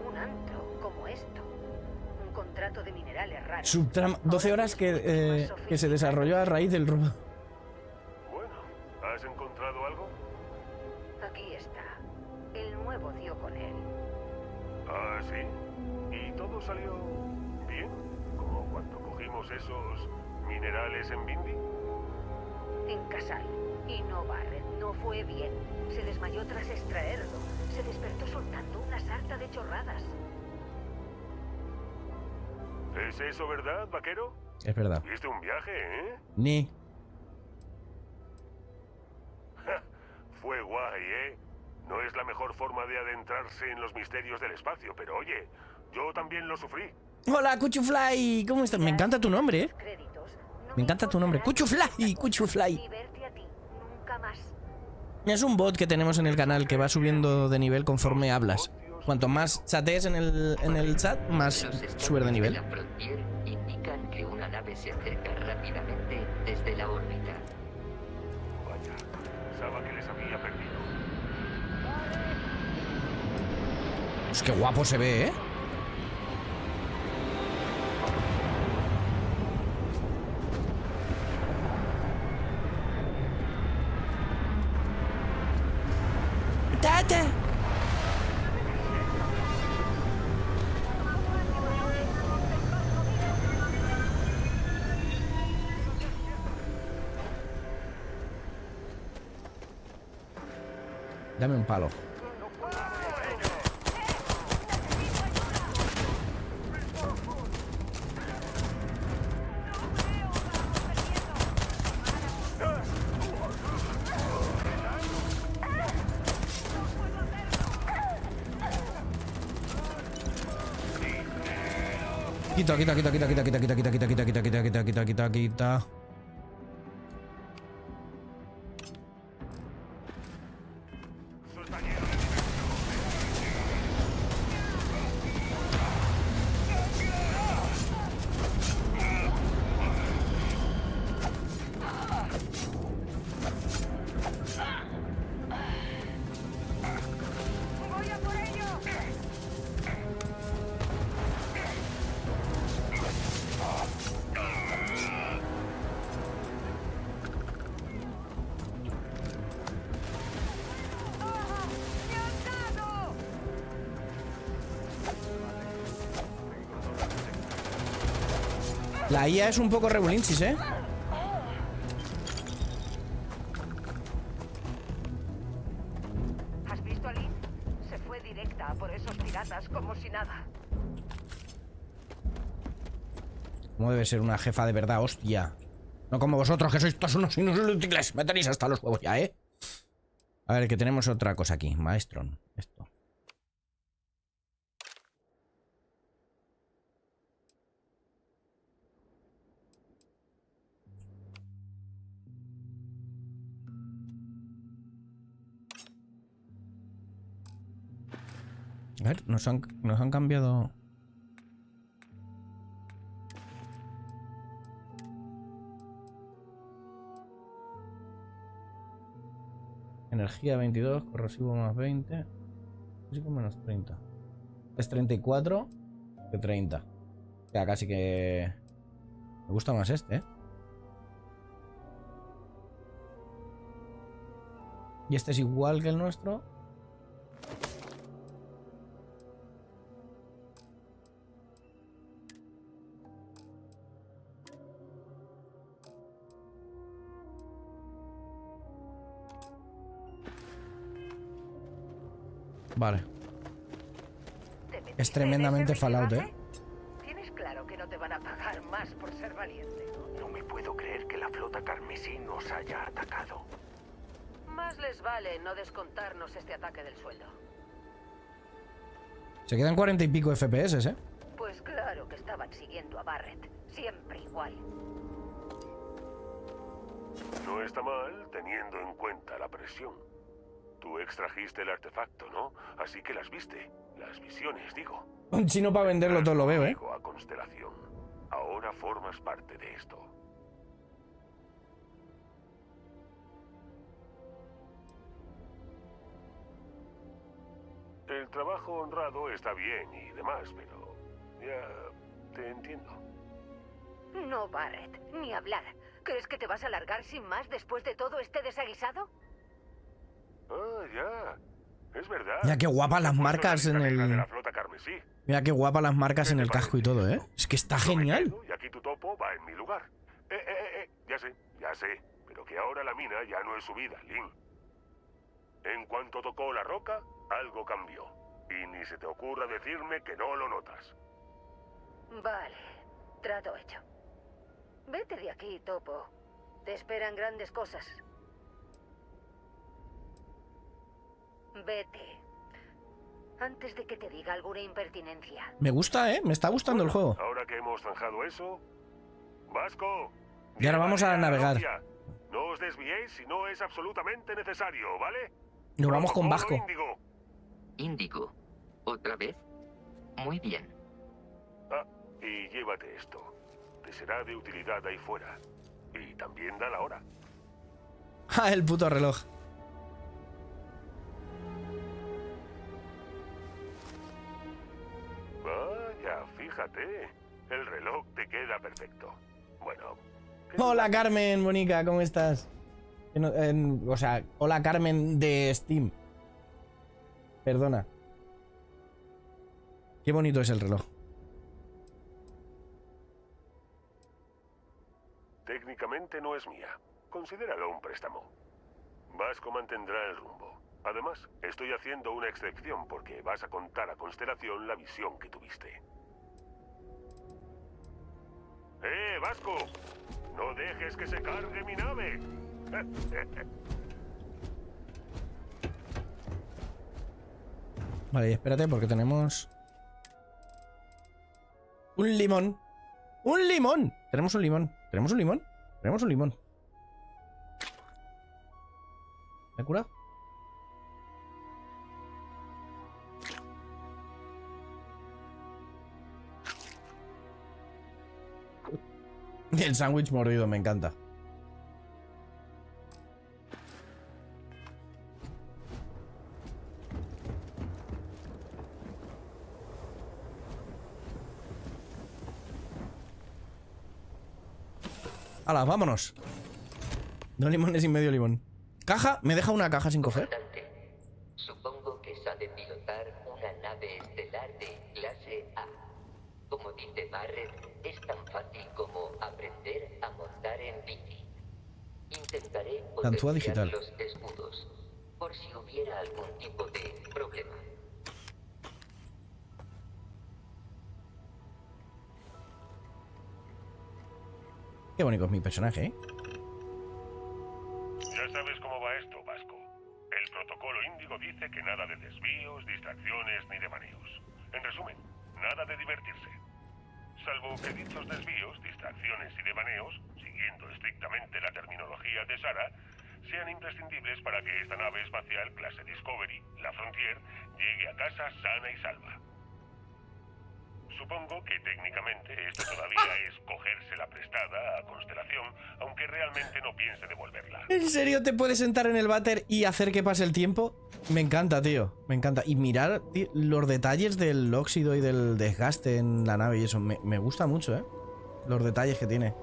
un antro como esto, un contrato de minerales raros. Subtrama, 12 horas que se desarrolló a raíz del robo. Bueno, ¿has encontrado algo? Aquí está, el nuevo dio con él. Ah, sí, y todo salió bien, como cuando cogimos esos minerales en Mindy. En Casal, y no Barrett, no fue bien. Se desmayó tras extraerlo. Se despertó soltando una sarta de chorradas. ¿Es eso verdad, vaquero? Es verdad. ¿Viste un viaje, eh? Ni. Fue guay, ¿eh? No es la mejor forma de adentrarse en los misterios del espacio, pero oye, yo también lo sufrí. Hola, Cuchufly, ¿cómo estás? Me encanta tu nombre, ¿eh? Me encanta tu nombre. ¡Cuchufly! ¡Cuchufly! Es un bot que tenemos en el canal que va subiendo de nivel conforme hablas. Cuanto más chatees en el chat, más sube de nivel. Es que guapo se ve, ¿eh? Dame un palo. Quita, quita, quita, quita, quita, quita, quita, quita, quita, quita, quita, quita, quita, quita, quita, quita. La IA es un poco rebulinchis, ¿eh? ¿Has visto a Lynn? Se fue directa a por esos piratas como si nada. ¿Cómo debe ser una jefa de verdad, hostia? No como vosotros, que sois todos unos inútiles. Me tenéis hasta los huevos ya, ¿eh? A ver, que tenemos otra cosa aquí. Maestrón. Esto. A ver, nos han cambiado. Energía 22, corrosivo más 20. Corrosivo menos 30. Es 34 que 30. O sea, casi que... Me gusta más este, ¿eh? Y este es igual que el nuestro. Vale. Es tremendamente Fallout, ¿eh? ¿Tienes claro que no te van a pagar más por ser valiente? No me puedo creer que la flota carmesí nos haya atacado. Más les vale no descontarnos este ataque del sueldo. Se quedan 40 y pico FPS, ¿eh? Pues claro que estaban siguiendo a Barrett. Siempre igual. No está mal teniendo en cuenta la presión. Tú extrajiste el artefacto, ¿no? Así que las viste. Las visiones, digo. Un chino para venderlo todo lo veo, ¿eh? A Constelación. Ahora formas parte de esto. el trabajo honrado está bien y demás, pero ya te entiendo. No, Barrett, ni hablar. ¿Crees que te vas a largar sin más después de todo este desaguisado? Ah, ya. Es verdad. Mira qué guapas las marcas en el... de la Flota Carmesí. Mira qué guapas las marcas en el casco y todo, ¿eh? Es que está genial. Y aquí tu topo va en mi lugar. Ya sé, pero que ahora la mina ya no es subida, Link. En cuanto tocó la roca, algo cambió. Y ni se te ocurra decirme que no lo notas. Vale, trato hecho. Vete de aquí, topo. Te esperan grandes cosas. Vete. Antes de que te diga alguna impertinencia. Me gusta, ¿eh? Me está gustando el juego. Ahora que hemos zanjado eso... ¡Vasco! Y ahora vamos a navegar. No os desviéis si no es absolutamente necesario, ¿vale? Nos vamos con Vasco. Índigo. ¿Otra vez? Muy bien. Ah, y llévate esto. Te será de utilidad ahí fuera. Y también da la hora. ¡Ah, el puto reloj! Vaya, fíjate. El reloj te queda perfecto. Bueno... Hola Carmen, Bonica, ¿cómo estás? O sea, hola Carmen de Steam. Perdona. Qué bonito es el reloj. Técnicamente no es mía. Considéralo un préstamo. Vasco mantendrá el rumbo. Además, estoy haciendo una excepción porque vas a contar a Constelación la visión que tuviste. Vasco, no dejes que se cargue mi nave. Vale, y espérate porque tenemos un limón. ¡Un limón! Tenemos un limón. ¿Tenemos un limón? Tenemos un limón. ¿Me he curado? El sándwich mordido, me encanta. ¡Hala, vámonos! 2 limones y medio limón. ¿Caja? ¿Me deja una caja sin coger? Supongo que sabe pilotar una nave estelar de clase A. Como dice Barrett, es tan fácil como aprender a montar en bici. Intentaré potenciar los escudos, por si hubiera algún tipo de problema. Qué bonito es mi personaje, ¿eh? Ya sabes cómo va esto, Vasco. El protocolo índigo dice que nada de desvíos, distracciones ni devaneos. En resumen, nada de divertirse. Salvo que dichos desvíos, distracciones y devaneos, siguiendo estrictamente la terminología de Sara, sean imprescindibles para que esta nave espacial clase Discovery, la Frontier, llegue a casa sana y salva. Supongo que técnicamente esto todavía es cogérsela prestada a Constelación, aunque realmente no piense devolverla. ¿En serio te puedes sentar en el váter y hacer que pase el tiempo? Me encanta, tío, me encanta. Y mirar, tío, los detalles del óxido y del desgaste en la nave y eso, me gusta mucho, ¿eh? Los detalles que tiene.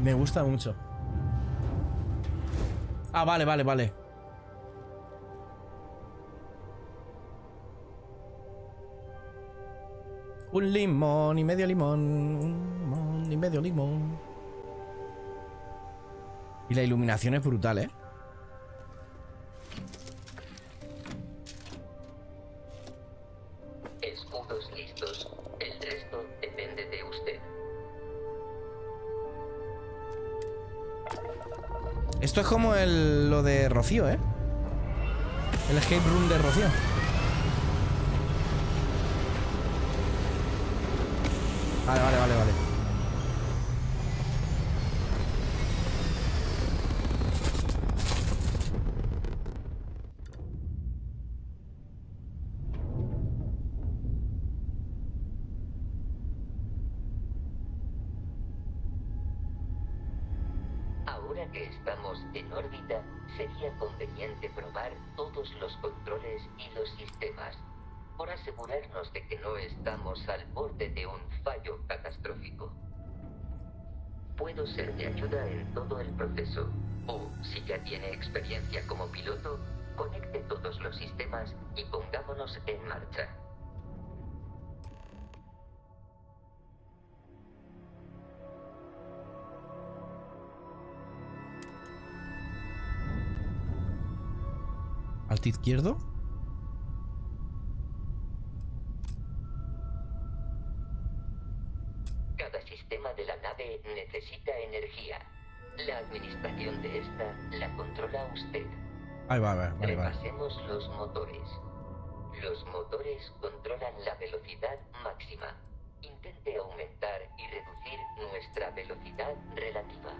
Me gusta mucho. Ah, vale, vale, vale. Un limón y medio limón. Un limón y medio limón. Y la iluminación es brutal, ¿eh? Escudos listos. El resto depende de usted. Esto es como lo de Rocío, ¿eh? El escape room de Rocío. Vale, vale, vale, vale. Ahora ahora que estamos en órbita, sería conveniente probar todos los controles y los sistemas, por asegurarnos de que no estamos al borde de un fallo catastrófico. Puedo ser de ayuda en todo el proceso, o, si ya tiene experiencia como piloto, conecte todos los sistemas y pongámonos en marcha. ¿Alto izquierdo? Cada sistema de la nave necesita energía. La administración de esta la controla usted. Ahí va, vale. Repasemos los motores. Los motores controlan la velocidad máxima. Intente aumentar y reducir nuestra velocidad relativa.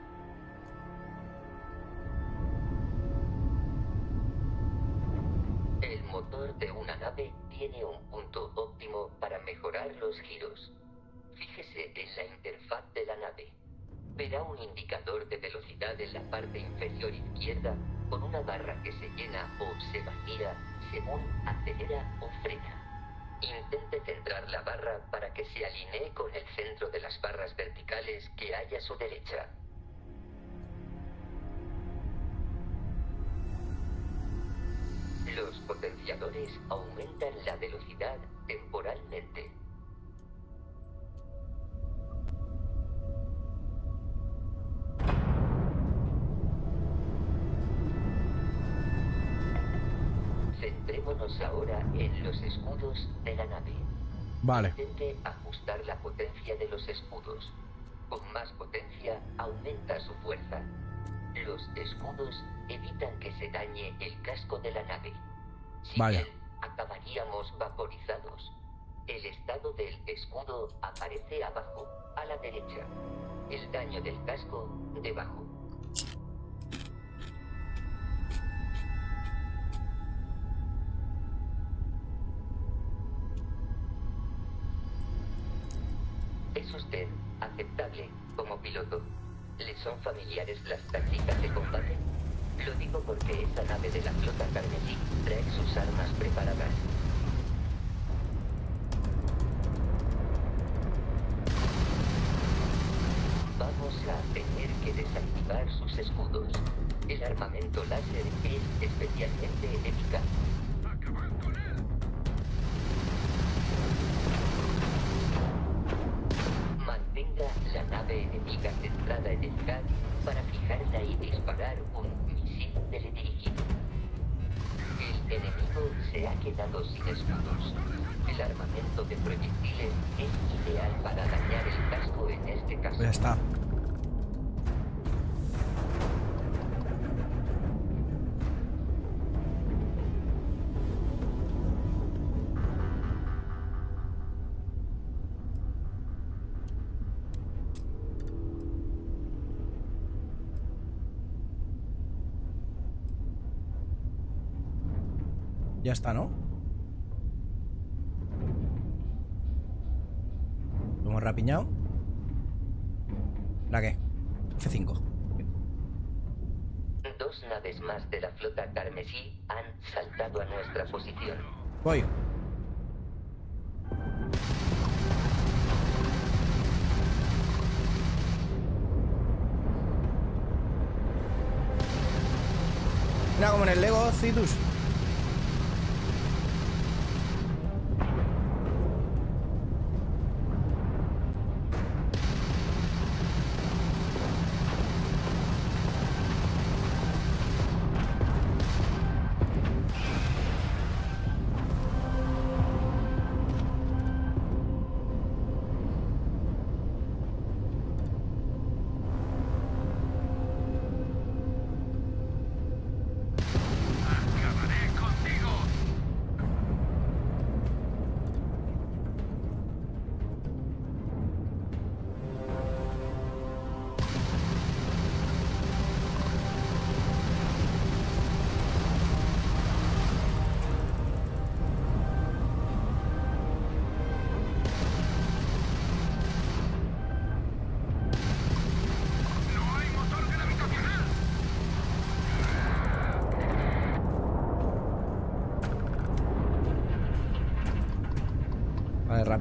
El motor de una nave tiene un punto óptimo para mejorar los giros. Fíjese en la interfaz de la nave. Verá un indicador de velocidad en la parte inferior izquierda con una barra que se llena o se vacía según acelera o frena. Intente centrar la barra para que se alinee con el centro de las barras verticales que hay a su derecha. Los potenciadores aumentan la velocidad temporalmente. Centrémonos ahora en los escudos de la nave. Vale. Intente ajustar la potencia de los escudos. Con más potencia aumenta su fuerza. Los escudos evitan que se dañe el casco de la nave. Sin él, acabaríamos vaporizados. El estado del escudo aparece abajo, a la derecha. El daño del casco, debajo. ¿Es usted aceptable como piloto? ¿Le son familiares las tácticas de combate? Lo digo porque esta nave de la Flota Carmesí trae sus armas preparadas. Vamos a tener que desactivar sus escudos. El armamento láser es especialmente eficaz. ¡Acaban con él! Mantenga la nave enemiga centrada en el CAD para fijarla y disparar un misil teledirigido. El enemigo se ha quedado sin escudos. El armamento de proyectiles es ideal para dañar el casco en este caso. Ya está. Ya está, ¿no? Lo hemos rapiñado. ¿La qué? F5. Dos naves más de la Flota Carmesí han saltado a nuestra posición. Voy. Mira, como en el Lego Citus.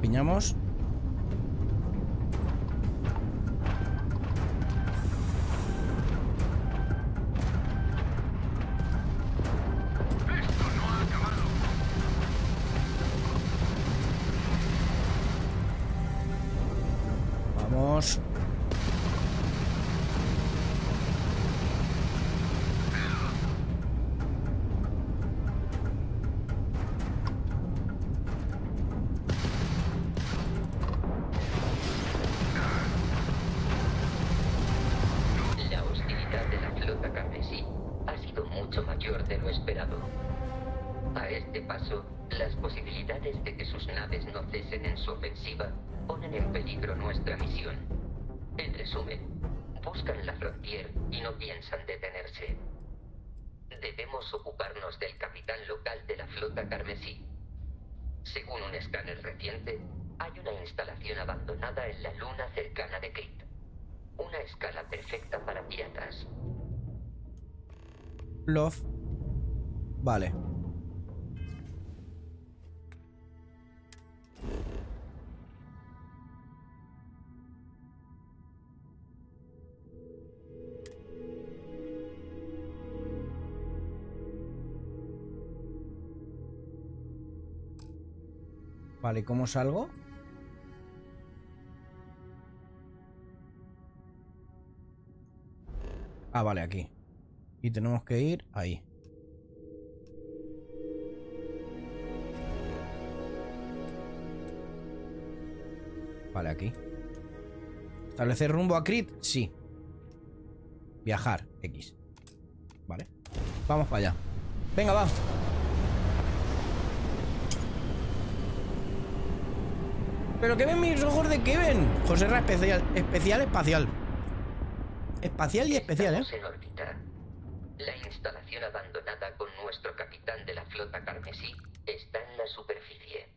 la piñamos. Love. Vale. Vale, ¿cómo salgo? Ah, vale, aquí. Y tenemos que ir ahí. Vale, aquí. ¿Establecer rumbo a Crit? Sí. Viajar, X. Vale. Vamos para allá. Venga, va. ¿Pero qué ven mis ojos de Kevin? Joserra especial, especial, espacial. Espacial y especial, ¿eh? La instalación abandonada con nuestro capitán de la Flota Carmesí está en la superficie.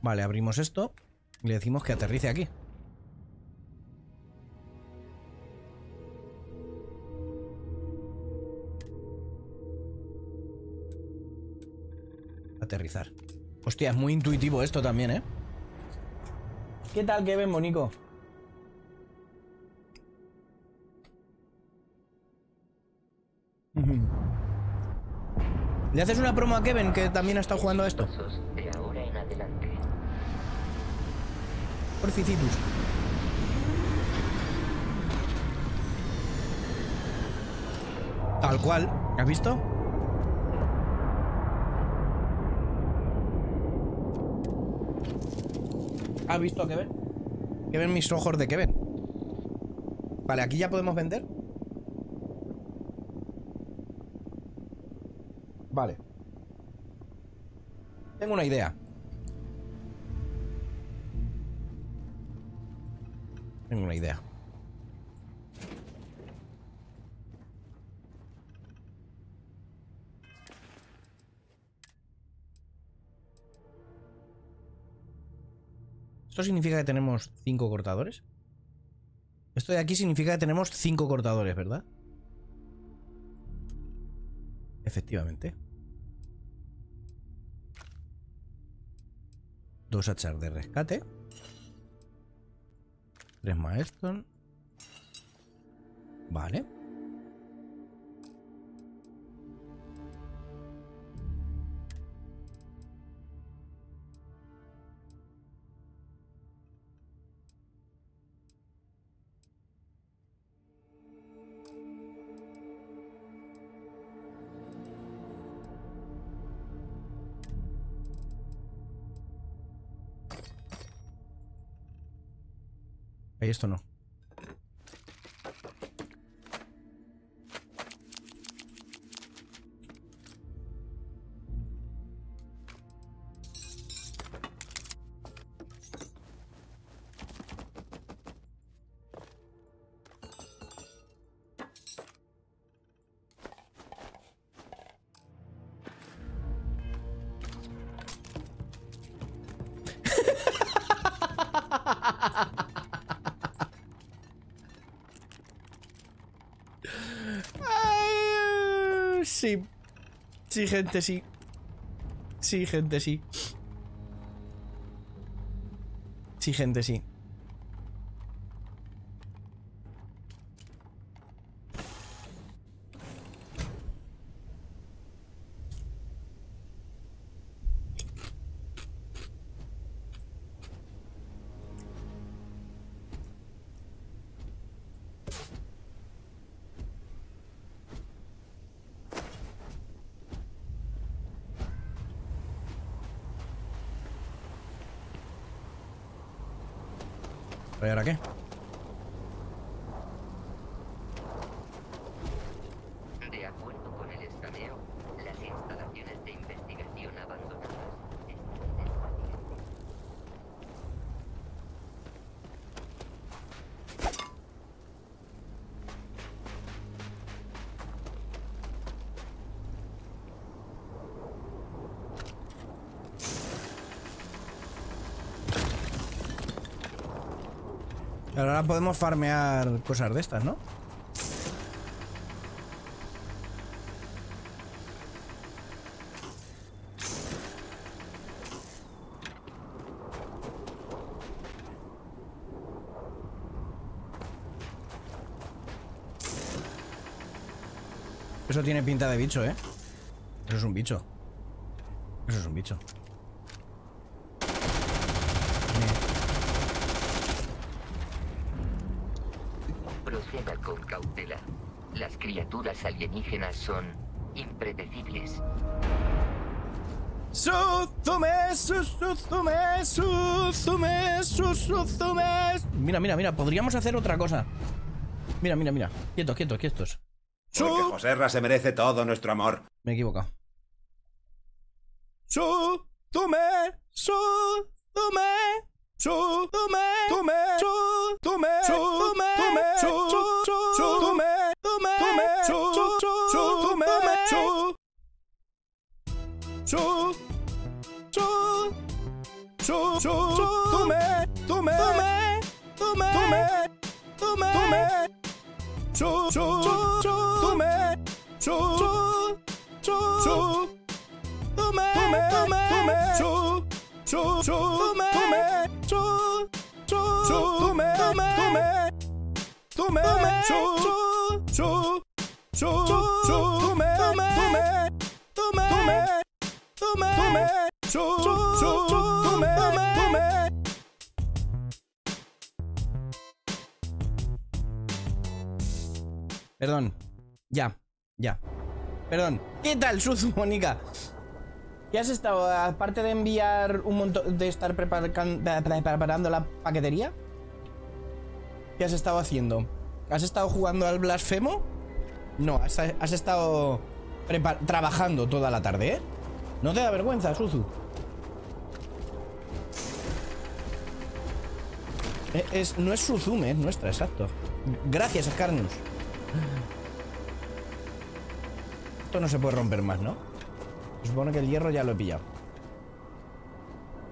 Vale, abrimos esto y le decimos que aterrice aquí. Aterrizar. Hostia, es muy intuitivo esto también, ¿eh? ¿Qué tal, Kevin, Bonico? Le haces una promo a Kevin, que también ha estado jugando a esto. De ahora en adelante. Por Citus. Tal cual, ¿has visto? ¿Has visto a Kevin? Kevin, mis ojos de Kevin. Vale, aquí ya podemos vender. Vale. Tengo una idea. Tengo una idea. ¿Esto significa que tenemos 5 cortadores? Esto de aquí significa que tenemos 5 cortadores, ¿verdad? Efectivamente. 2 hachas de rescate. 3 maestros. Vale. Y esto no. Sí, gente, sí. Sí, gente, sí. exigente, sí. ¿Y ahora qué? De acuerdo con el escaneo, las instalaciones de investigación abandonadas están desactivadas. Ahora podemos farmear cosas de estas, ¿no? Eso tiene pinta de bicho, ¿eh? Eso es un bicho. Eso es un bicho. Con cautela. Las criaturas alienígenas son impredecibles. Mira, mira, mira, podríamos hacer otra cosa. Mira, mira, mira. Quietos, quietos, quietos. Porque Joserra se merece todo nuestro amor. Me he equivocado. Perdón, ya, ya. Perdón, ¿qué tal, Suzu, Mónica? ¿Qué has estado? Aparte de enviar un montón, de estar preparando la paquetería, ¿qué has estado haciendo? ¿Has estado jugando al Blasphemous? No, has estado trabajando toda la tarde, ¿eh? ¿No te da vergüenza, Suzu? No es Suzume, es nuestra, exacto. Gracias, Scarnus. Esto no se puede romper más, ¿no? Supongo que el hierro ya lo he pillado.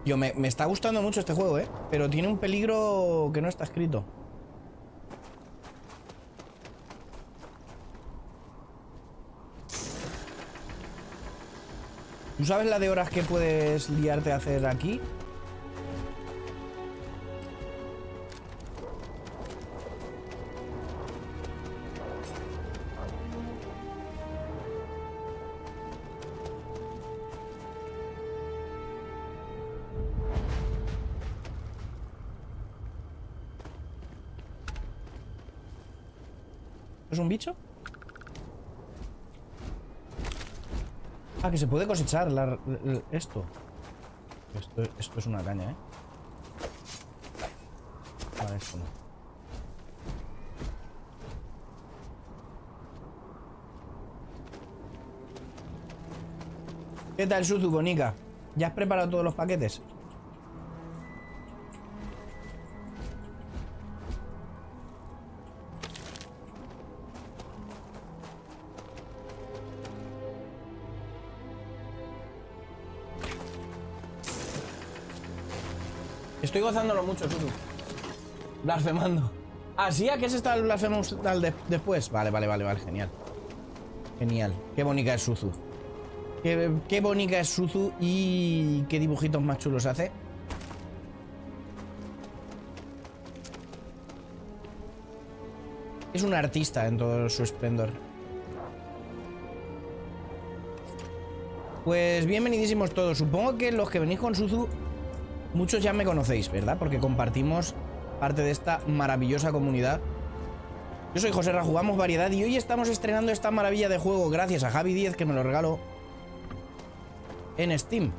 Yo me está gustando mucho este juego, ¿eh? Pero tiene un peligro que no está escrito. ¿Tú sabes la de horas que puedes liarte a hacer aquí? ¿Es un bicho? Ah, que se puede cosechar esto. Esto es una caña, ¿eh? Vale, esto no. ¿Qué tal, Suzu, Bonica? ¿Ya has preparado todos los paquetes? Estoy gozándolo mucho, Suzu. Blasfemando. Ah, ¿sí? ¿A qué se está el Blasphemous después? Vale, vale, vale, vale, genial. Genial. Qué bonita es Suzu. Qué bonita es Suzu y qué dibujitos más chulos hace. Es un artista en todo su esplendor. Pues bienvenidísimos todos. Supongo que los que venís con Suzu, muchos ya me conocéis, ¿verdad? Porque compartimos parte de esta maravillosa comunidad. Yo soy Joserra, jugamos variedad y hoy estamos estrenando esta maravilla de juego gracias a Javi 10, que me lo regaló en Steam.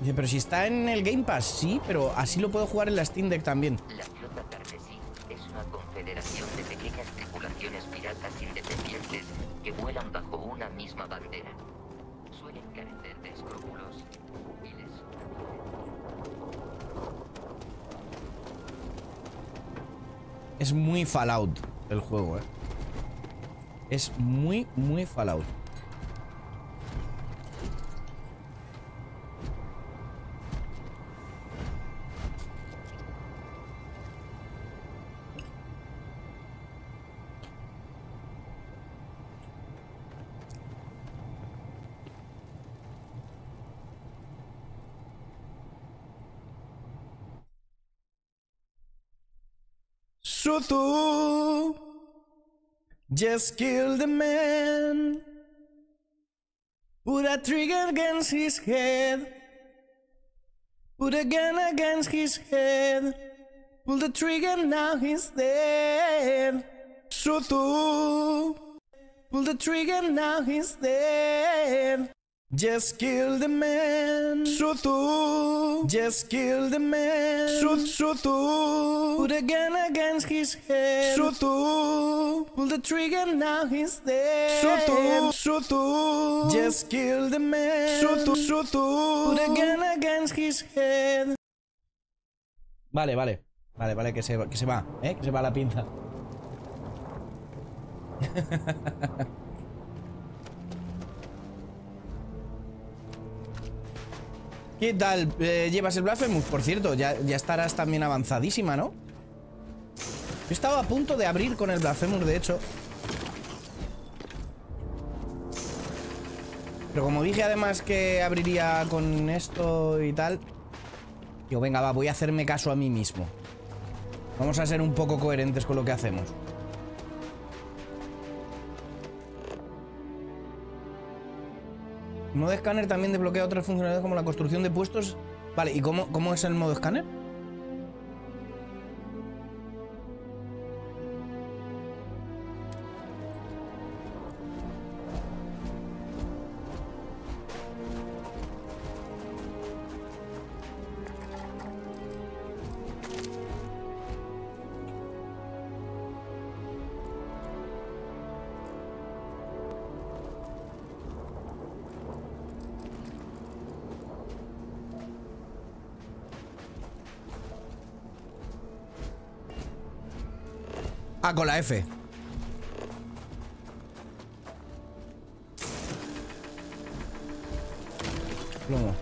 Dice, pero si está en el Game Pass. Sí, pero así lo puedo jugar en la Steam Deck también. La Flota Carmesí es una confederación de pequeñas tripulaciones piratas independientes que vuelan bajo una misma bandera. Suelen carecer de escrúpulos. Es muy Fallout el juego, Es muy Fallout. Suzu, just kill the man. Put a trigger against his head. Put a gun against his head. Pull the trigger, now he's dead. Suzu, pull the trigger, now he's dead. Just kill the man, Suzu. Just kill the man, Suzu. Put a gun against his head, Suzu. Pull the trigger, now he's dead, Suzu. Just kill the man, Suzu. Put a gun against his head. Vale, que se va, que se va la pinza. ¿Qué tal? ¿Llevas el Blasphemous? Por cierto, ya estarás también avanzadísima, ¿no? Yo estaba a punto de abrir con el Blasphemous, de hecho. Pero como dije además que abriría con esto y tal, digo, venga, va, voy a hacerme caso a mí mismo. Vamos a ser un poco coherentes con lo que hacemos. Modo escáner también desbloquea otras funcionalidades como la construcción de puestos. Vale, ¿y cómo es el modo escáner? Ah, con la F. Plomo.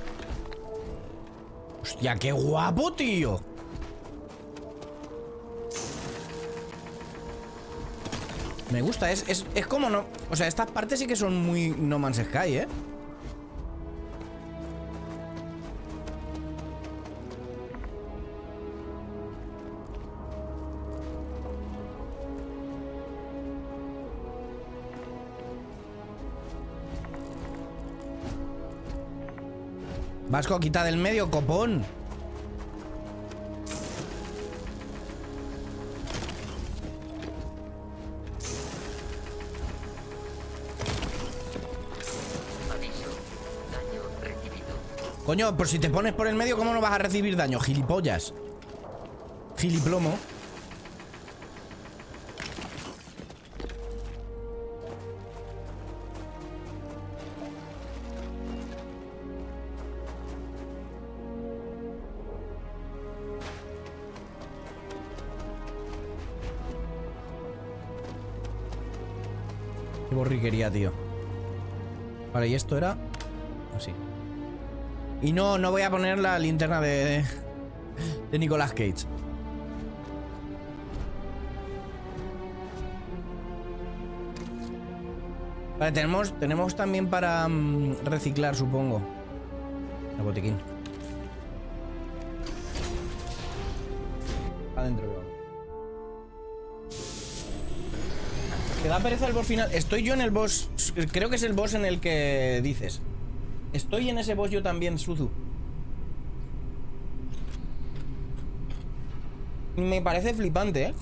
Hostia, qué guapo, tío. Me gusta, es como no. O sea, estas partes sí que son muy No Man's Sky, Vasco, quita del medio, copón. Coño, por si te pones por el medio, ¿cómo no vas a recibir daño? Gilipollas. Giliplomo. Riquería, tío. Vale, y esto era así. Y no voy a poner la linterna de Nicolas Cage. Vale, tenemos también para reciclar, supongo. El botiquín. Adentro, bro. Que da pereza el boss final. Estoy yo en el boss. Creo que es el boss en el que dices. Estoy en ese boss yo también, Suzu. Me parece flipante, ¿eh?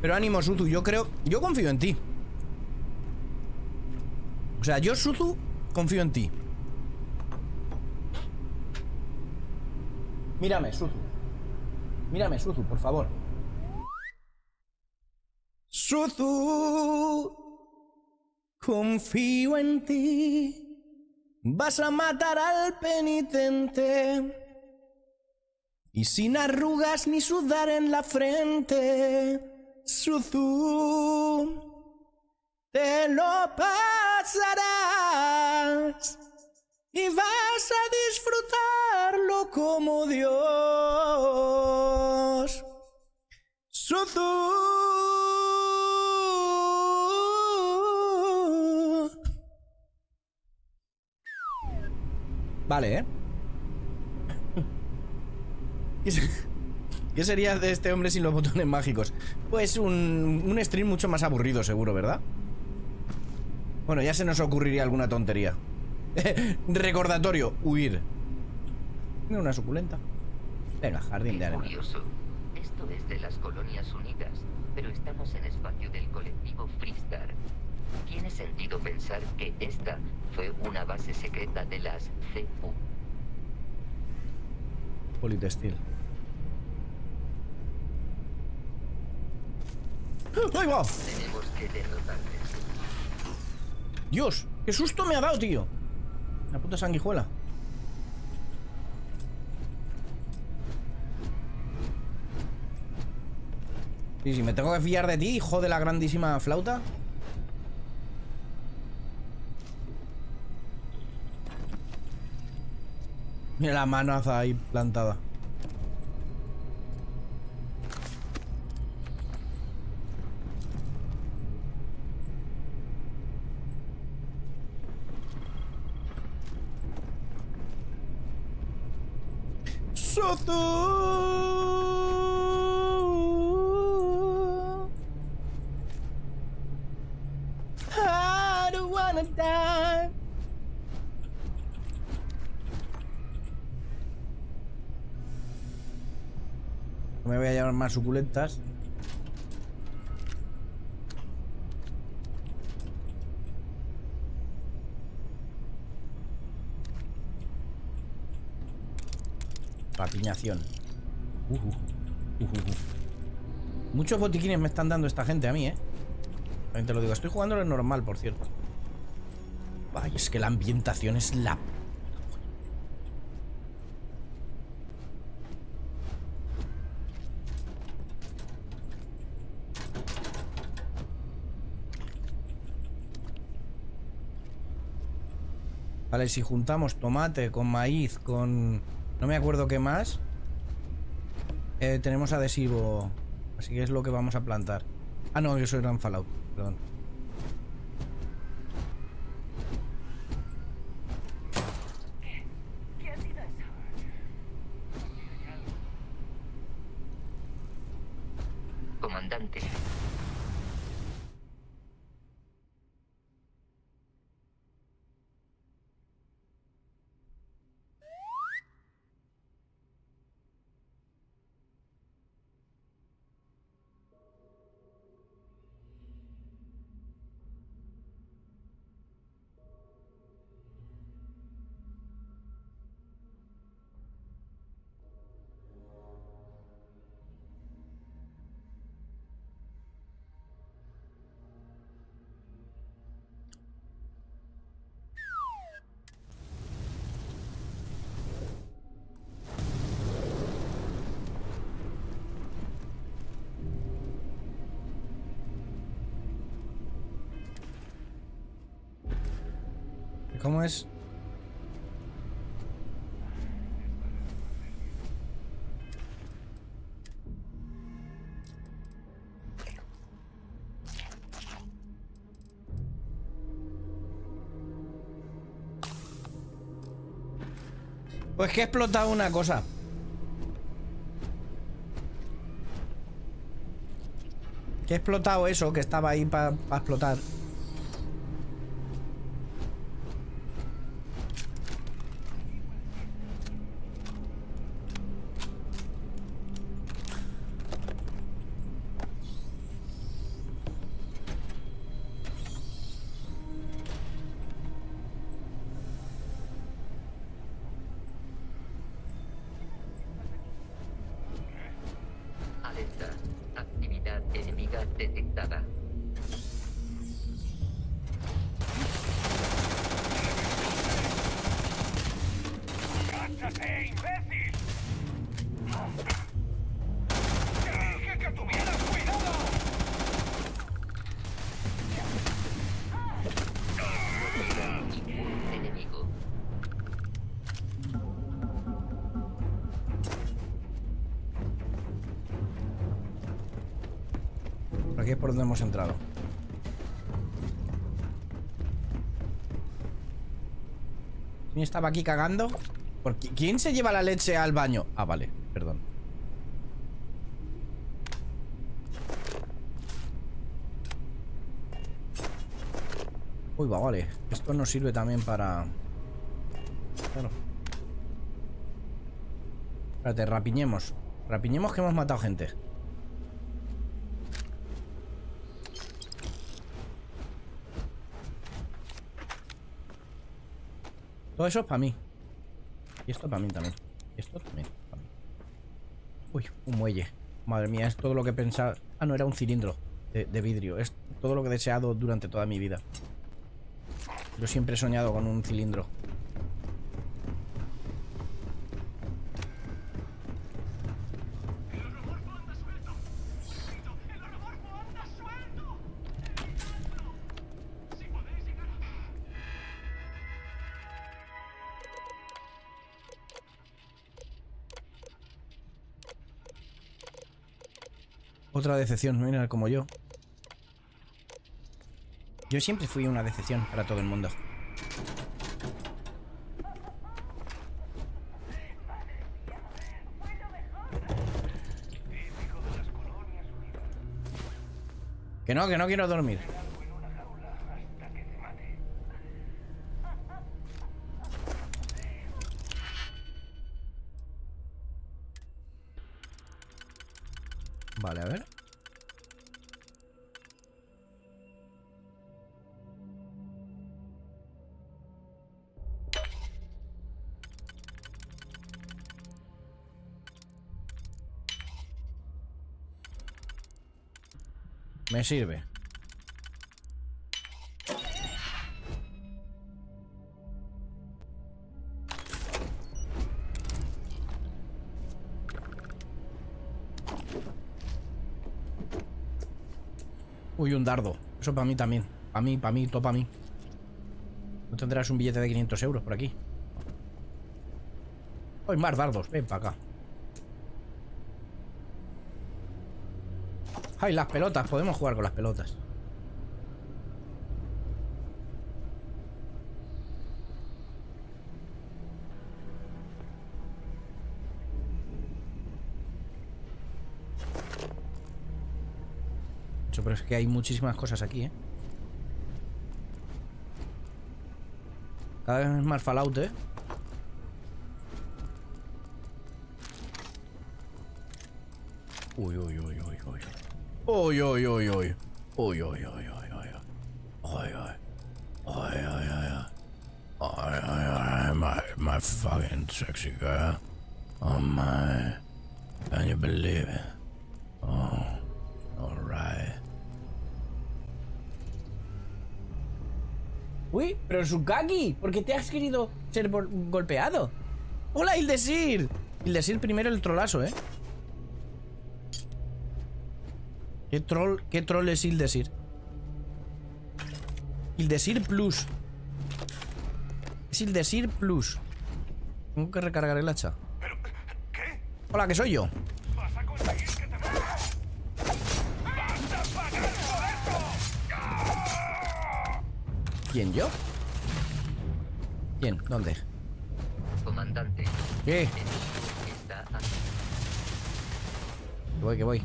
Pero ánimo, Suzu, yo creo... Yo confío en ti. O sea, yo, Suzu, confío en ti. Mírame, Suzu. Mírame, Suzu, por favor. Suzu, confío en ti. Vas a matar al penitente. Y sin arrugas ni sudar en la frente. Suzu, te lo pasarás. Y vas a disfrutarlo como Dios. Suzu. Vale, ¿eh? ¿Qué sería de este hombre sin los botones mágicos? Pues un stream mucho más aburrido, seguro, ¿verdad? Bueno, ya se nos ocurriría alguna tontería. Recordatorio, huir. Mira, una suculenta. Venga, jardín de arena. Curioso. Esto desde las Colonias Unidas, pero estamos en espacio del colectivo Freestar. Tiene sentido pensar que esta fue una base secreta de las CU. Politextil. ¡Ay, va! Tenemos que derrotarles. Dios, qué susto me ha dado, tío. La puta sanguijuela. Sí, sí, me tengo que fiar de ti, hijo de la grandísima flauta. Mira la manaza ahí plantada. Suzu. I don't wanna die. Me voy a llevar más suculentas. Papiñación. Muchos botiquines me están dando esta gente a mí, ¿eh? También te lo digo. Estoy jugando lo normal, por cierto. Ay, es que la ambientación es la... Vale, si juntamos tomate con maíz, con... No me acuerdo qué más. Tenemos adhesivo. Así que es lo que vamos a plantar. Ah, no, yo soy Gran Fallout. Perdón. Comandante. ¿Cómo es? Pues que he explotado una cosa. Que he explotado eso que estaba ahí para explotar. Por donde hemos entrado. ¿Quién estaba aquí cagando? Porque ¿quién se lleva la leche al baño? Ah, vale, perdón. Uy, va, vale. Esto nos sirve también para... Claro. Espérate, rapiñemos. Rapiñemos que hemos matado gente. Todo eso es para mí. Y esto para mí también. Y esto también. Para mí. Uy, un muelle. Madre mía, es todo lo que pensaba. Ah, no, era un cilindro de vidrio. Es todo lo que he deseado durante toda mi vida. Yo siempre he soñado con un cilindro. Otra decepción, mira, como yo. Yo siempre fui una decepción para todo el mundo. Que no quiero dormir. Vale, a ver. Me sirve. Uy, un dardo. Eso para mí también. Para mí, todo para mí. No tendrás un billete de 500 euros por aquí. Uy, más dardos. Ven para acá. Ay, las pelotas, podemos jugar con las pelotas. Pero es que hay muchísimas cosas aquí, ¿eh? Cada vez más Fallout, ¿eh? Uy, uy, uy, uy, uy. Oy, oy, oy, oy. Oy, oy, oy, oy, oy. Oy, oy. Oy, oy, oy. Oy, oy, oy. My fucking sexy girl. Oh my. Can you believe it? Oh. All right. Uy, pero Tsukaki, ¿por qué te has querido ser golpeado? Hola, Ildesir. Ildesir primero el trolazo, ¿eh? Qué troll es Ildesir? Ildesir Plus. Es Ildesir Plus. Tengo que recargar el hacha. ¿Pero qué? Hola, que soy yo. ¿Vas a conseguir que te mates? ¡Basta pagar por esto! ¿Quién, yo? ¿Quién? ¿Dónde? Comandante. ¿Qué? Voy, que voy.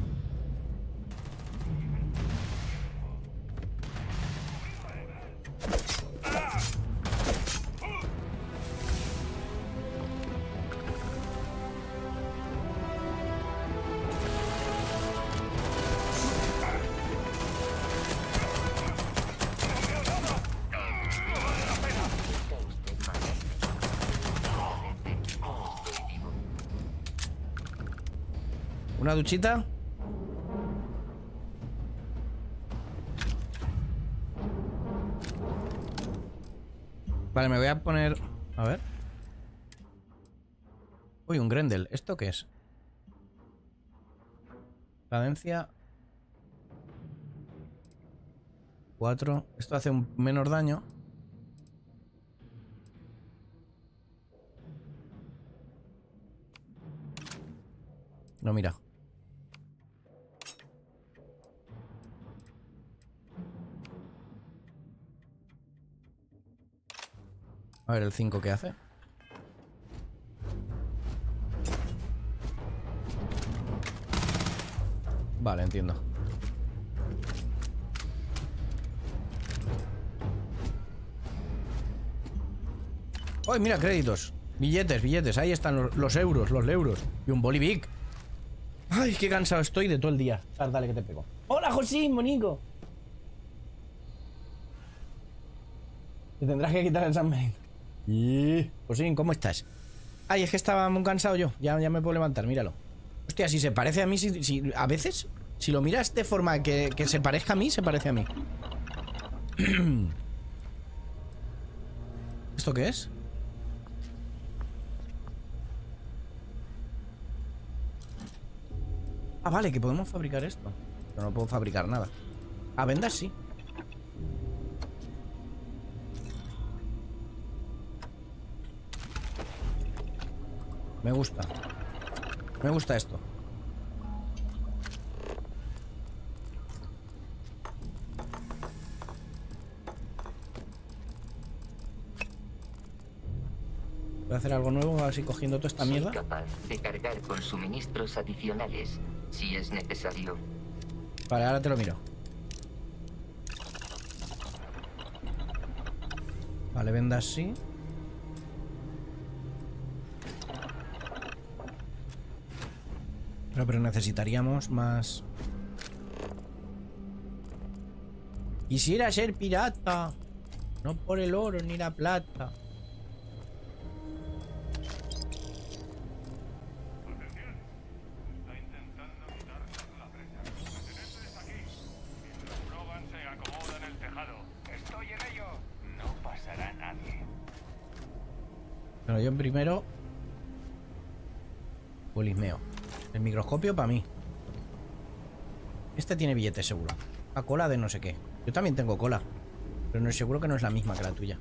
¿Una duchita? Vale, me voy a poner... A ver... Uy, un Grendel. ¿Esto qué es? Cadencia... 4. Esto hace un menor daño. No, mira. A ver el 5 que hace. Vale, entiendo. ¡Ay, mira, créditos! Billetes, billetes. Ahí están los euros. Y un bolivic. ¡Ay, qué cansado estoy de todo el día! Dale, que te pego. ¡Hola, Josín, Bonico! Te tendrás que quitar el Sunbane. Y... Josín, ¿cómo estás? Ay, es que estaba muy cansado yo. Ya me puedo levantar, míralo. Hostia, si se parece a mí, a veces, si lo miras de forma que se parezca a mí, se parece a mí. ¿Esto qué es? Ah, vale, que podemos fabricar esto. Pero no puedo fabricar nada. A vendas sí. Me gusta. Me gusta esto. Voy a hacer algo nuevo, así cogiendo toda esta mierda. Soy capaz de cargar con suministros adicionales, si es necesario. Vale, ahora te lo miro. Vale, venda así. Pero necesitaríamos más. Quisiera ser pirata, no por el oro ni la plata. Bueno, yo primero polismeo. El microscopio para mí. Este tiene billetes seguro. A cola de no sé qué. Yo también tengo cola. Pero no, seguro que no es la misma que la tuya.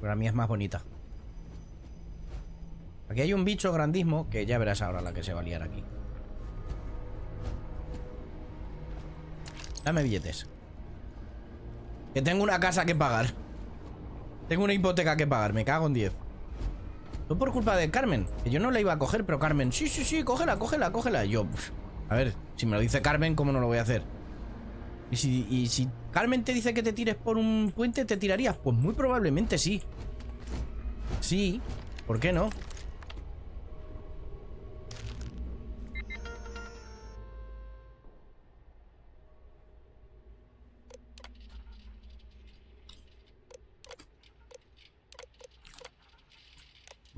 Pero la mía es más bonita. Aquí hay un bicho grandísimo que ya verás ahora la que se va a liar aquí. Dame billetes. Que tengo una casa que pagar. Tengo una hipoteca que pagar. Me cago en 10. No por culpa de Carmen, que yo no la iba a coger, pero Carmen, sí, cógela. Y yo, pues, a ver, si me lo dice Carmen, ¿cómo no lo voy a hacer? Y si Carmen te dice que te tires por un puente, ¿te tirarías? Pues muy probablemente sí. Sí, ¿por qué no?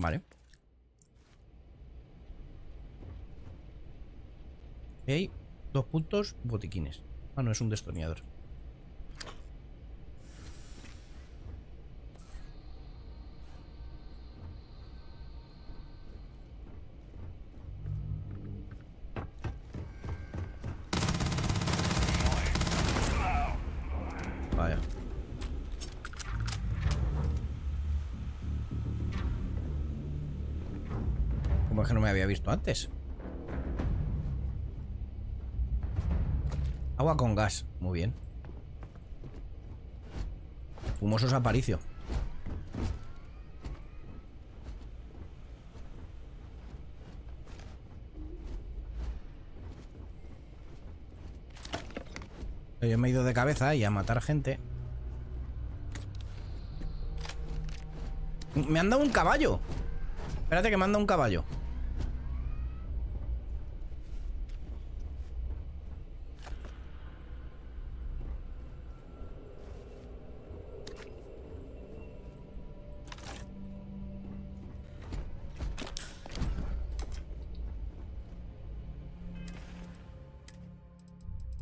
Vale. Hay 2 puntos botiquines. Ah, no, es un destornillador. Vaya. Que no me había visto antes. Agua con gas, muy bien. Fumosos Aparicio. Yo me he ido de cabeza y a matar gente. Me han dado un caballo. Espérate que me han dado un caballo.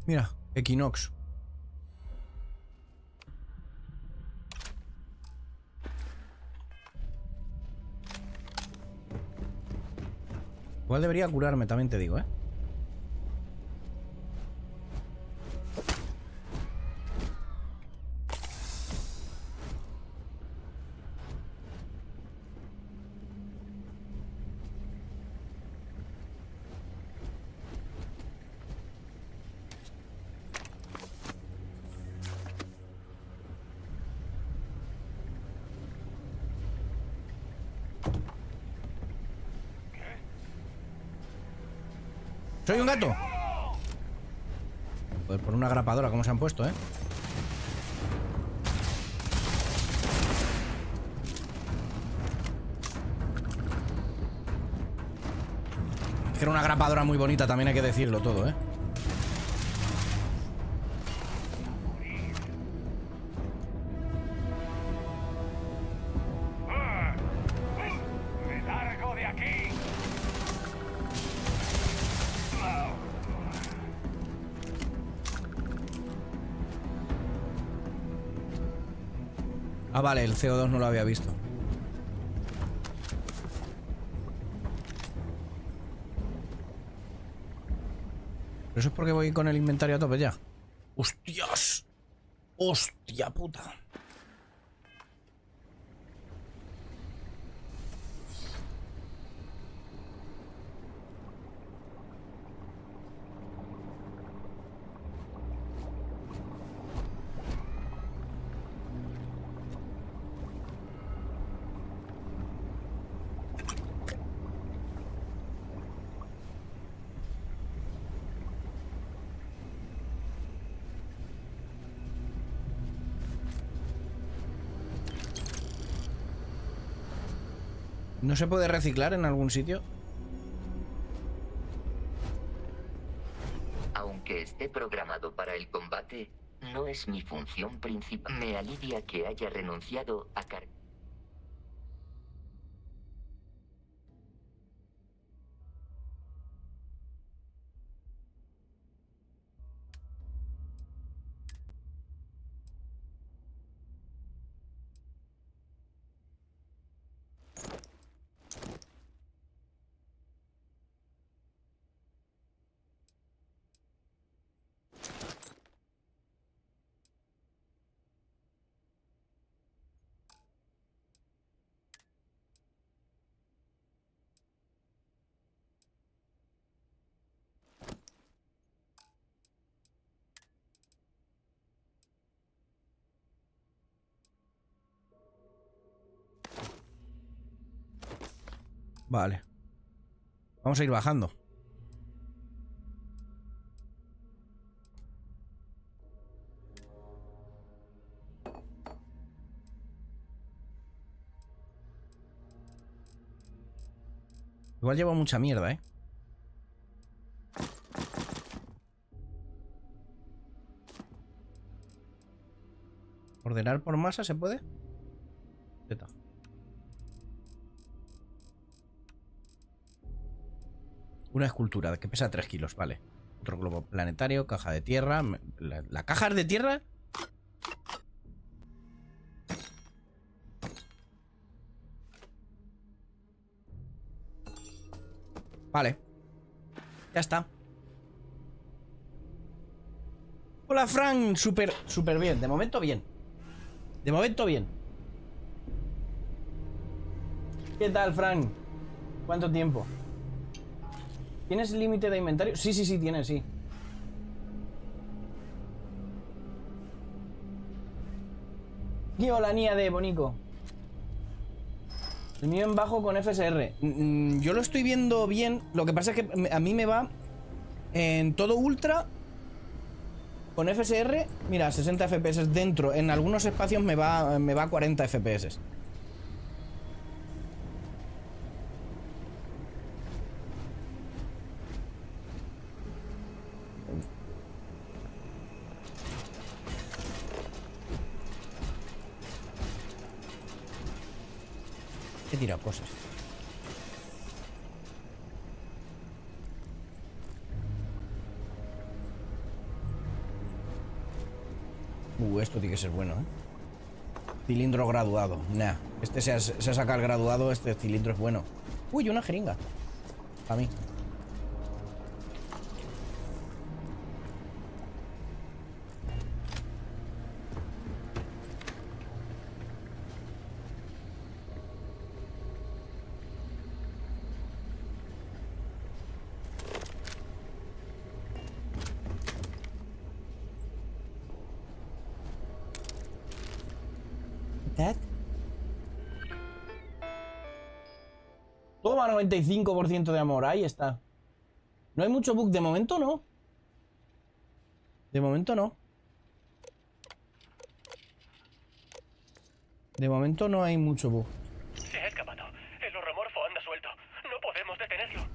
Mira, Equinox. Igual debería curarme, también te digo, ¿eh? ¡Soy un gato! Joder, por una grapadora, como se han puesto, ¿eh? Es que era una grapadora muy bonita, también hay que decirlo todo, ¿eh? Ah, vale, el CO2 no lo había visto. Pero eso es porque voy con el inventario a tope ya. ¡Hostias! ¡Hostia puta! ¿No se puede reciclar en algún sitio? Aunque esté programado para el combate, no es mi función principal. Me alivia que haya renunciado a cargar. Vale. Vamos a ir bajando. Igual llevo mucha mierda, ¿eh? ¿Ordenar por masa se puede? Zeta. Una escultura que pesa 3 kilos, vale. Otro globo planetario, caja de tierra. ¿La caja es de tierra? Vale. Ya está. Hola, Frank. Súper bien. De momento bien. De momento bien. ¿Qué tal, Frank? ¿Cuánto tiempo? ¿Tienes límite de inventario? Sí, sí, sí, tienes, sí. Y hola, Nia de Bonico. El mío en bajo con FSR. Yo lo estoy viendo bien. Lo que pasa es que a mí me va en todo ultra Con FSR, mira, 60 FPS dentro. En algunos espacios me va a 40 FPS. He tirado cosas. Esto tiene que ser bueno, ¿eh? Cilindro graduado. Nah, este se ha sacado el graduado. Este cilindro es bueno. Uy, una jeringa. A mí. Toma 95% de amor, ahí está. No hay mucho bug, de momento no. De momento no. De momento no hay mucho bug. Se ha escapado. El horromorfo anda suelto. No podemos detenerlo.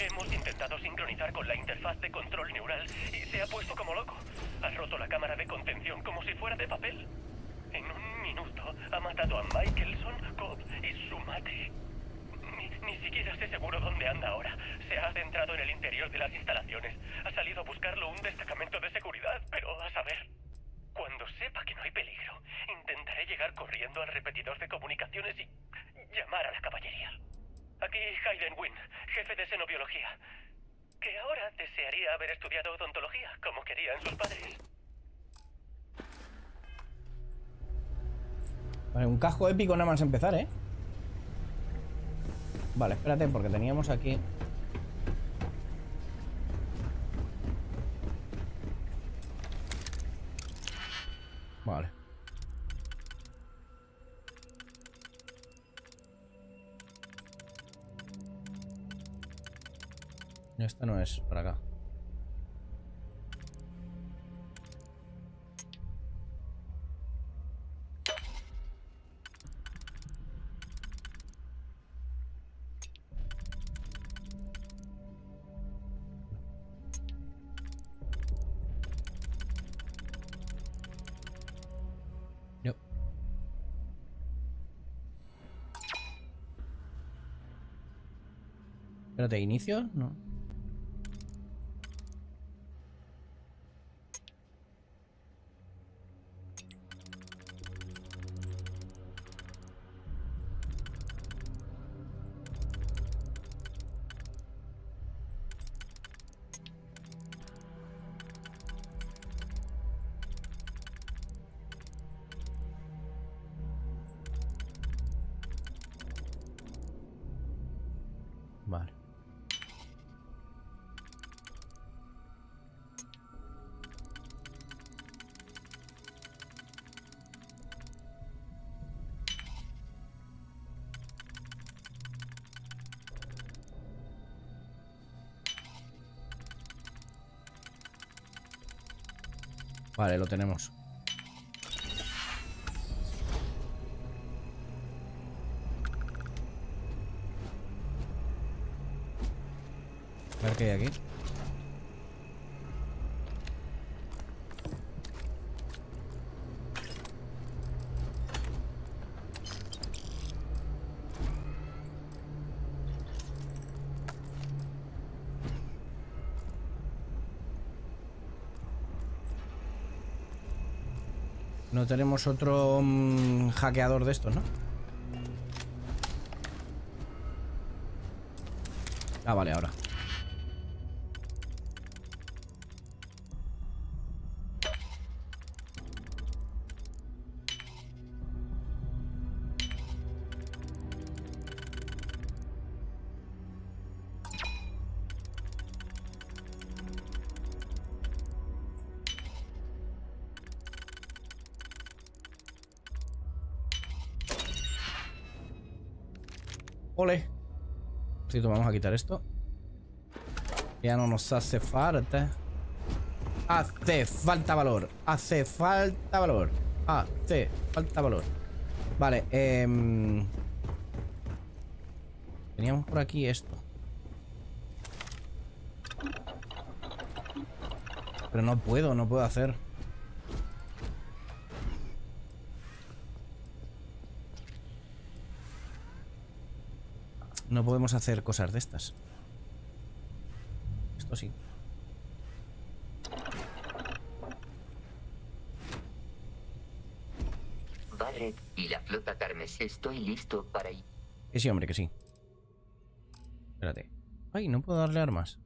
Hemos intentado sincronizar con la interfaz de control neural y se ha puesto como loco. Ha roto la cámara de contención como si fuera de papel. En un minuto ha matado a Michelson, Cobb y su mate. Ni siquiera sé seguro dónde anda ahora. Se ha adentrado en el interior de las instalaciones. Ha salido a buscarlo un destacamento de seguridad, pero a saber. Cuando sepa que no hay peligro, intentaré llegar corriendo al repetidor de comunicaciones y llamar a la caballería. Aquí Hayden Wynn, jefe de xenobiología, que ahora desearía haber estudiado odontología, como querían sus padres. Vale, un casco épico nada más empezar, ¿eh? Vale, espérate, porque teníamos aquí. Vale. Esta no es para acá. ¿De inicio? No. Vale. Vale, lo tenemos. A ver qué hay aquí. No tenemos otro hackeador de estos, ¿no? Ah, vale, ahora. Ole. Vamos a quitar esto. Ya no nos hace falta. Hace falta valor. Hace falta valor. Hace falta valor. Vale, teníamos por aquí esto. Pero no puedo hacer. No podemos hacer cosas de estas. Esto sí. Barrett y la flota carmesí, estoy listo para ir. Que sí, hombre, que sí. Espérate. Ay, no puedo darle armas.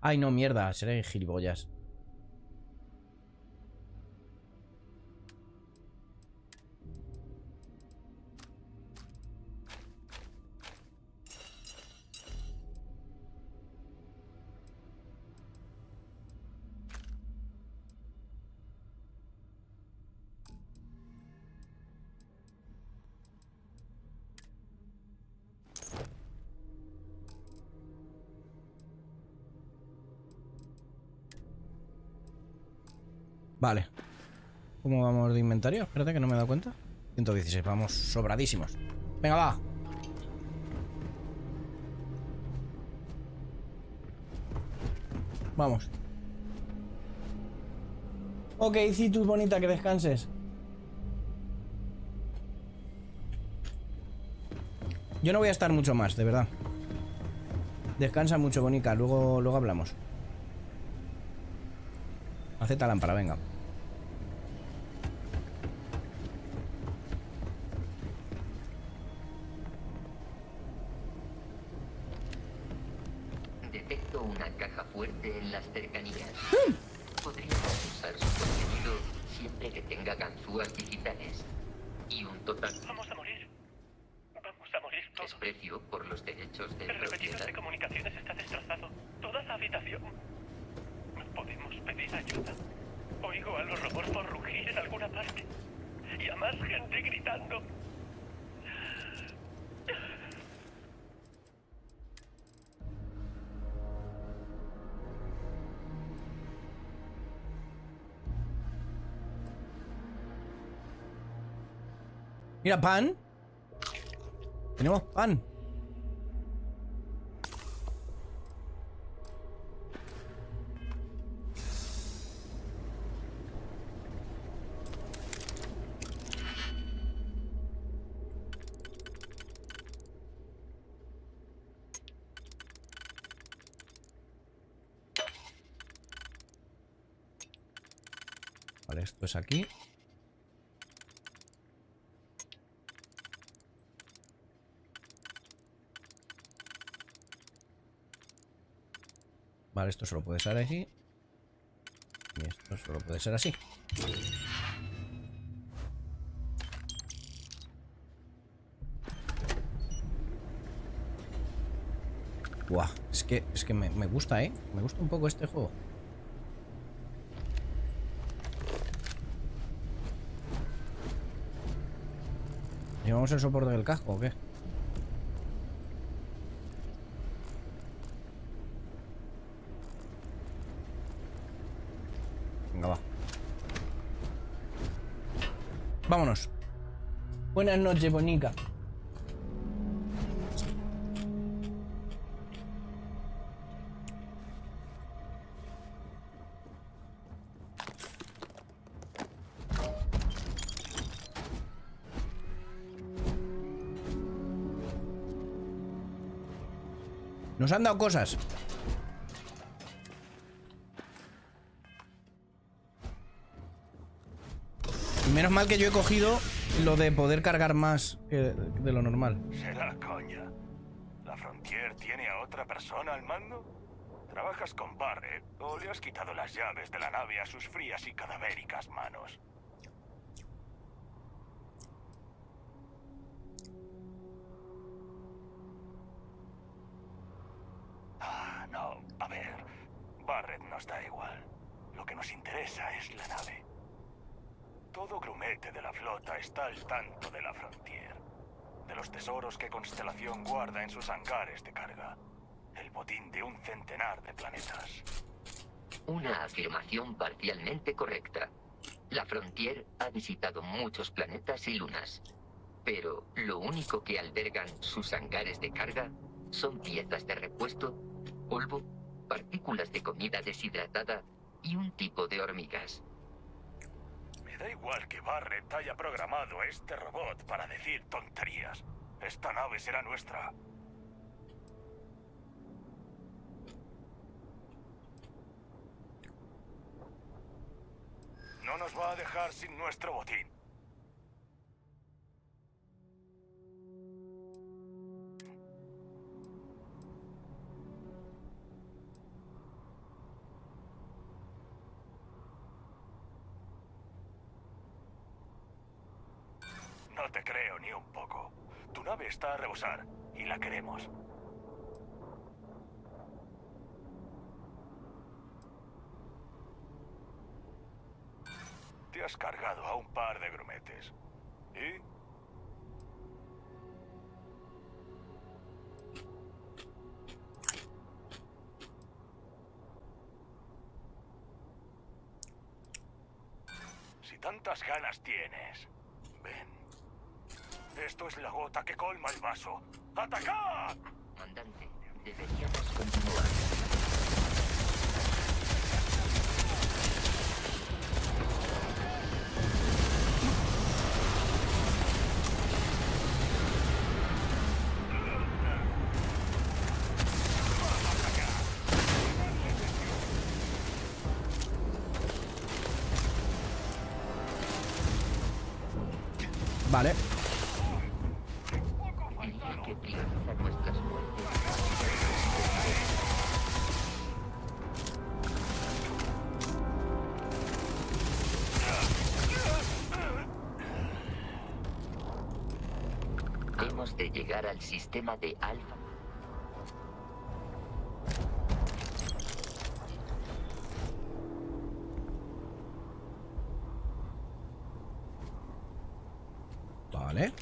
Ay, no, mierda, seré gilipollas. Vale. ¿Cómo vamos de inventario? Espérate que no me he dado cuenta. 116, vamos sobradísimos. Venga, va. Vamos. Ok, Citus bonita, que descanses. Yo no voy a estar mucho más, de verdad. Descansa mucho, Bonica, luego hablamos. Acepta lámpara, venga. Detecto una caja fuerte en las cercanías. Podríamos usar su contenido siempre que tenga ganzúas digitales. Y un total. Vamos a morir. Vamos a morir todos. Desprecio por los derechos de. El repetidor de comunicaciones está destrozado. Toda la habitación. Podemos pedir ayuda. Oigo a los robots por rugir en alguna parte. Y a más gente gritando. Mira, pan. Tenemos pan. Pues aquí. Vale, esto solo puede ser aquí. Y esto solo puede ser así. Buah, es que me gusta, ¿eh? Me gusta un poco este juego. ¿Llevamos el soporte del casco o qué? Venga, va. Vámonos. Buenas noches, Bonica. Nos han dado cosas. Y menos mal que yo he cogido lo de poder cargar más que de lo normal. Será coña. ¿La Frontier tiene a otra persona al mando? ¿Trabajas con Barrett o le has quitado las llaves de la nave a sus frías y cadavéricas manos? No, a ver, Barrett nos da igual. Lo que nos interesa es la nave. Todo grumete de la flota está al tanto de la Frontier, de los tesoros que Constelación guarda en sus hangares de carga, el botín de un centenar de planetas. Una afirmación parcialmente correcta. La Frontier ha visitado muchos planetas y lunas, pero lo único que albergan sus hangares de carga son piezas de repuesto, polvo, partículas de comida deshidratada y un tipo de hormigas. Me da igual que Barrett haya programado este robot para decir tonterías. Esta nave será nuestra. No nos va a dejar sin nuestro botín. No te creo ni un poco. Tu nave está a rebosar y la queremos. Te has cargado a un par de grumetes. ¿Y? Si tantas ganas tienes, ven. Esto es la gota que colma el vaso. ¡Atacad! Comandante, deberíamos continuar. Vale. Hemos de llegar al sistema de Alfa. Vale.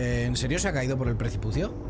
¿En serio se ha caído por el precipicio?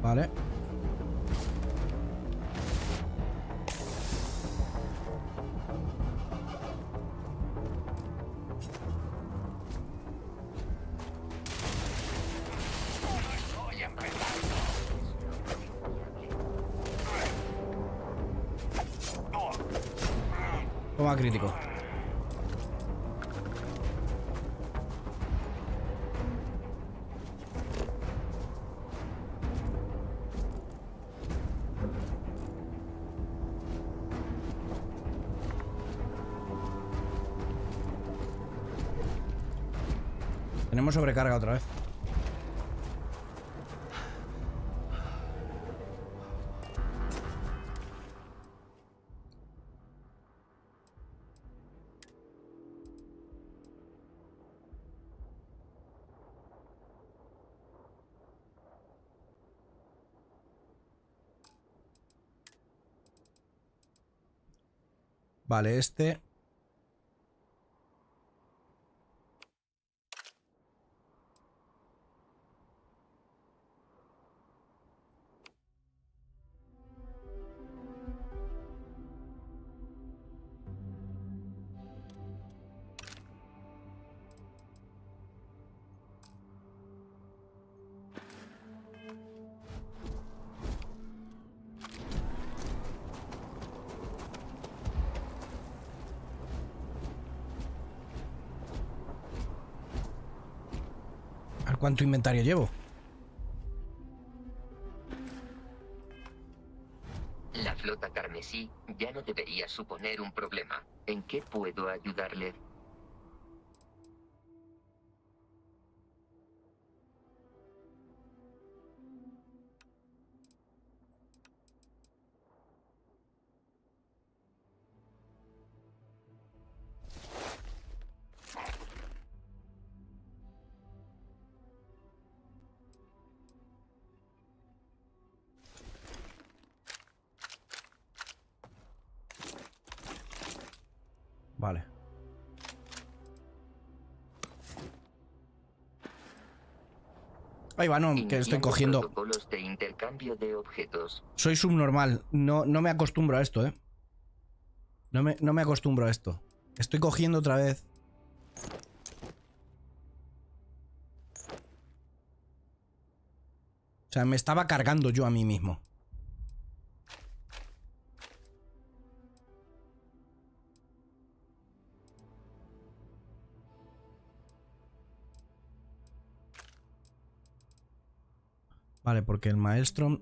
Vale. Toma crítico. Tenemos sobrecarga otra vez. Vale, este. ¿Cuánto inventario llevo? La flota carmesí ya no debería suponer un problema. ¿En qué puedo ayudarle? Vale. Ahí va, no, que estoy cogiendo. De intercambio de objetos. Soy subnormal. No me acostumbro a esto, ¿eh? No me acostumbro a esto. Estoy cogiendo otra vez. O sea, me estaba cargando yo a mí mismo. Vale, porque el maelstrom...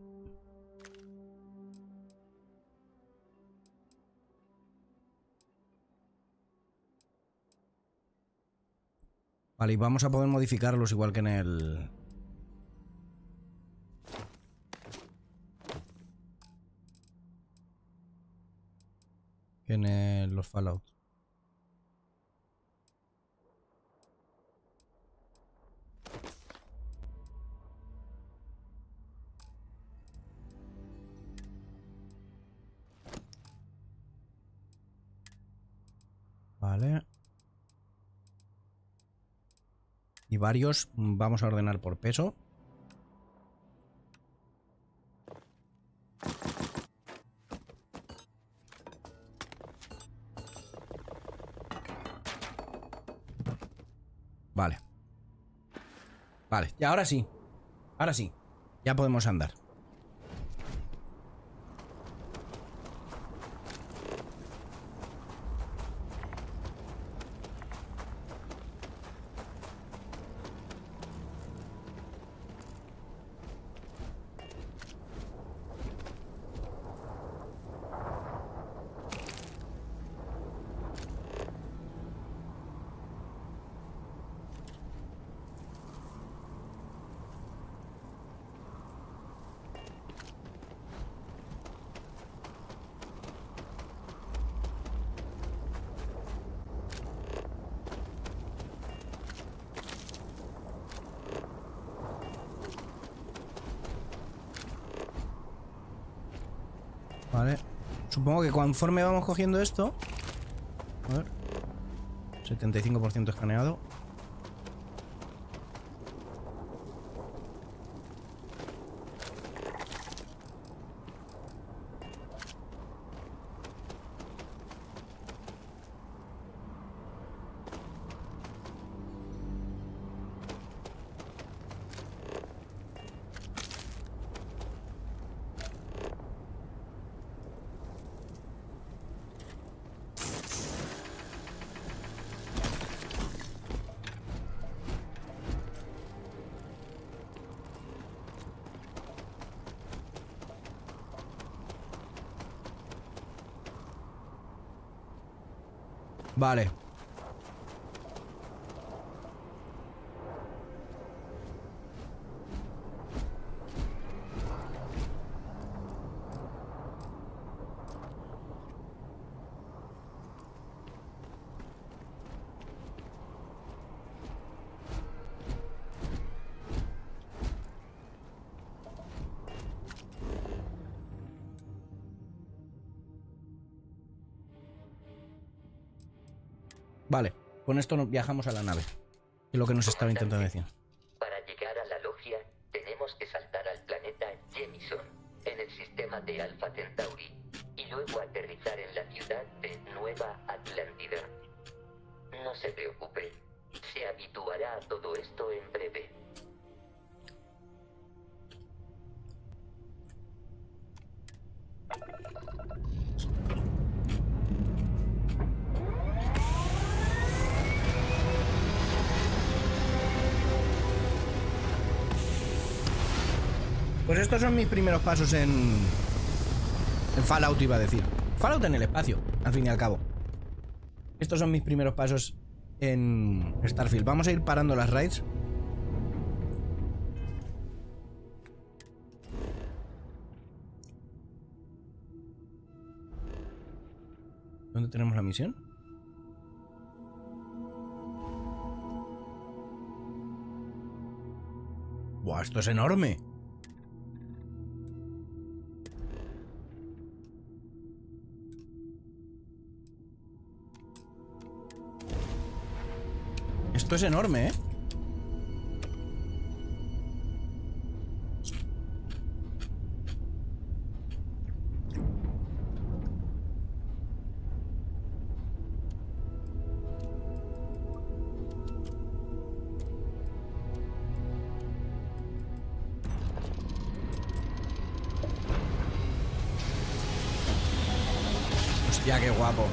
Vale, y vamos a poder modificarlos igual que en el... los Fallout. Vale. Y varios vamos a ordenar por peso. Vale. Vale, y ahora sí. Ahora sí. Ya podemos andar. Vale, supongo que conforme vamos cogiendo esto... A ver... 75% escaneado. Vale. Vale, con esto nos viajamos a la nave. Es lo que nos estaba intentando decir. Para llegar a la logia, tenemos que saltar al planeta Jemison, en el sistema de Alpha Centauri, y luego aterrizar en la ciudad de Nueva Atlántida. No se preocupe, se habituará a todo esto en breve. Pues estos son mis primeros pasos en Fallout, iba a decir. Fallout en el espacio, al fin y al cabo. Estos son mis primeros pasos en Starfield. Vamos a ir parando las raids. ¿Dónde tenemos la misión? ¡Buah, esto es enorme! Esto es enorme, ¿eh? Hostia, qué guapo.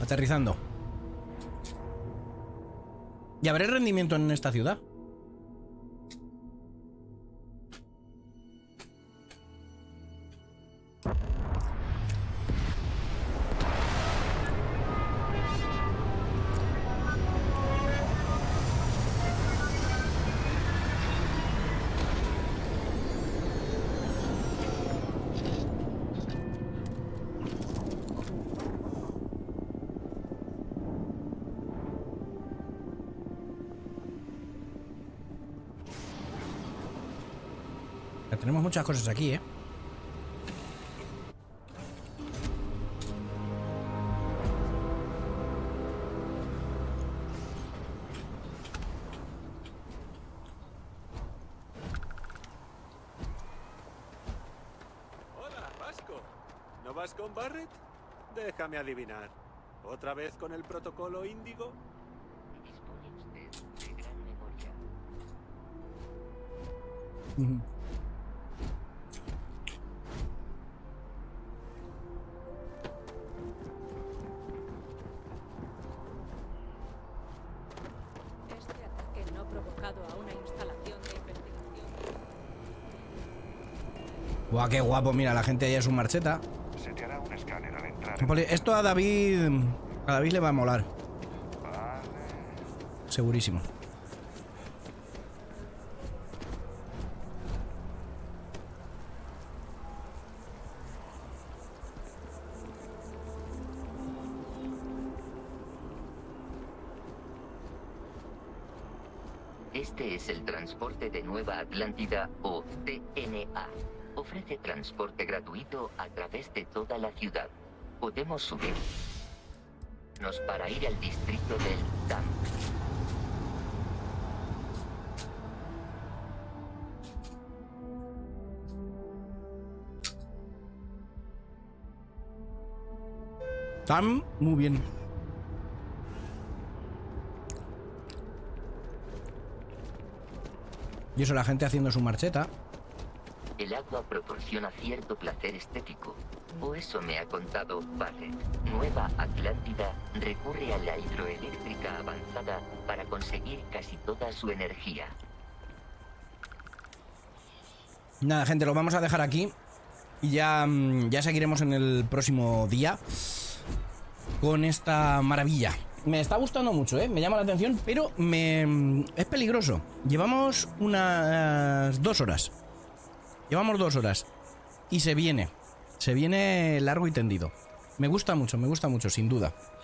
Aterrizando. ¿Y habrá rendimiento en esta ciudad? Tenemos muchas cosas aquí, ¿eh? Hola, Vasco. ¿No vas con Barrett? Déjame adivinar. ¿Otra vez con el protocolo índigo? Dispone usted de gran memoria. Guau, qué guapo, mira, la gente ahí es un marcheta. Se te hará un escáner al entrar. Esto a David le va a molar. Vale. Segurísimo. Este es el transporte de Nueva Atlántida o TNA. Ofrece transporte gratuito a través de toda la ciudad. Podemos subirnos para ir al distrito del DAM. DAM, muy bien. Y eso, la gente haciendo su marcheta. El agua proporciona cierto placer estético, o eso me ha contado Barrett. Nueva Atlántida recurre a la hidroeléctrica avanzada para conseguir casi toda su energía. Nada, gente, lo vamos a dejar aquí. Y ya seguiremos en el próximo día con esta maravilla. Me está gustando mucho, me llama la atención, pero es peligroso. Llevamos unas 2 horas. Llevamos 2 horas. Y se viene largo y tendido. Me gusta mucho, sin duda.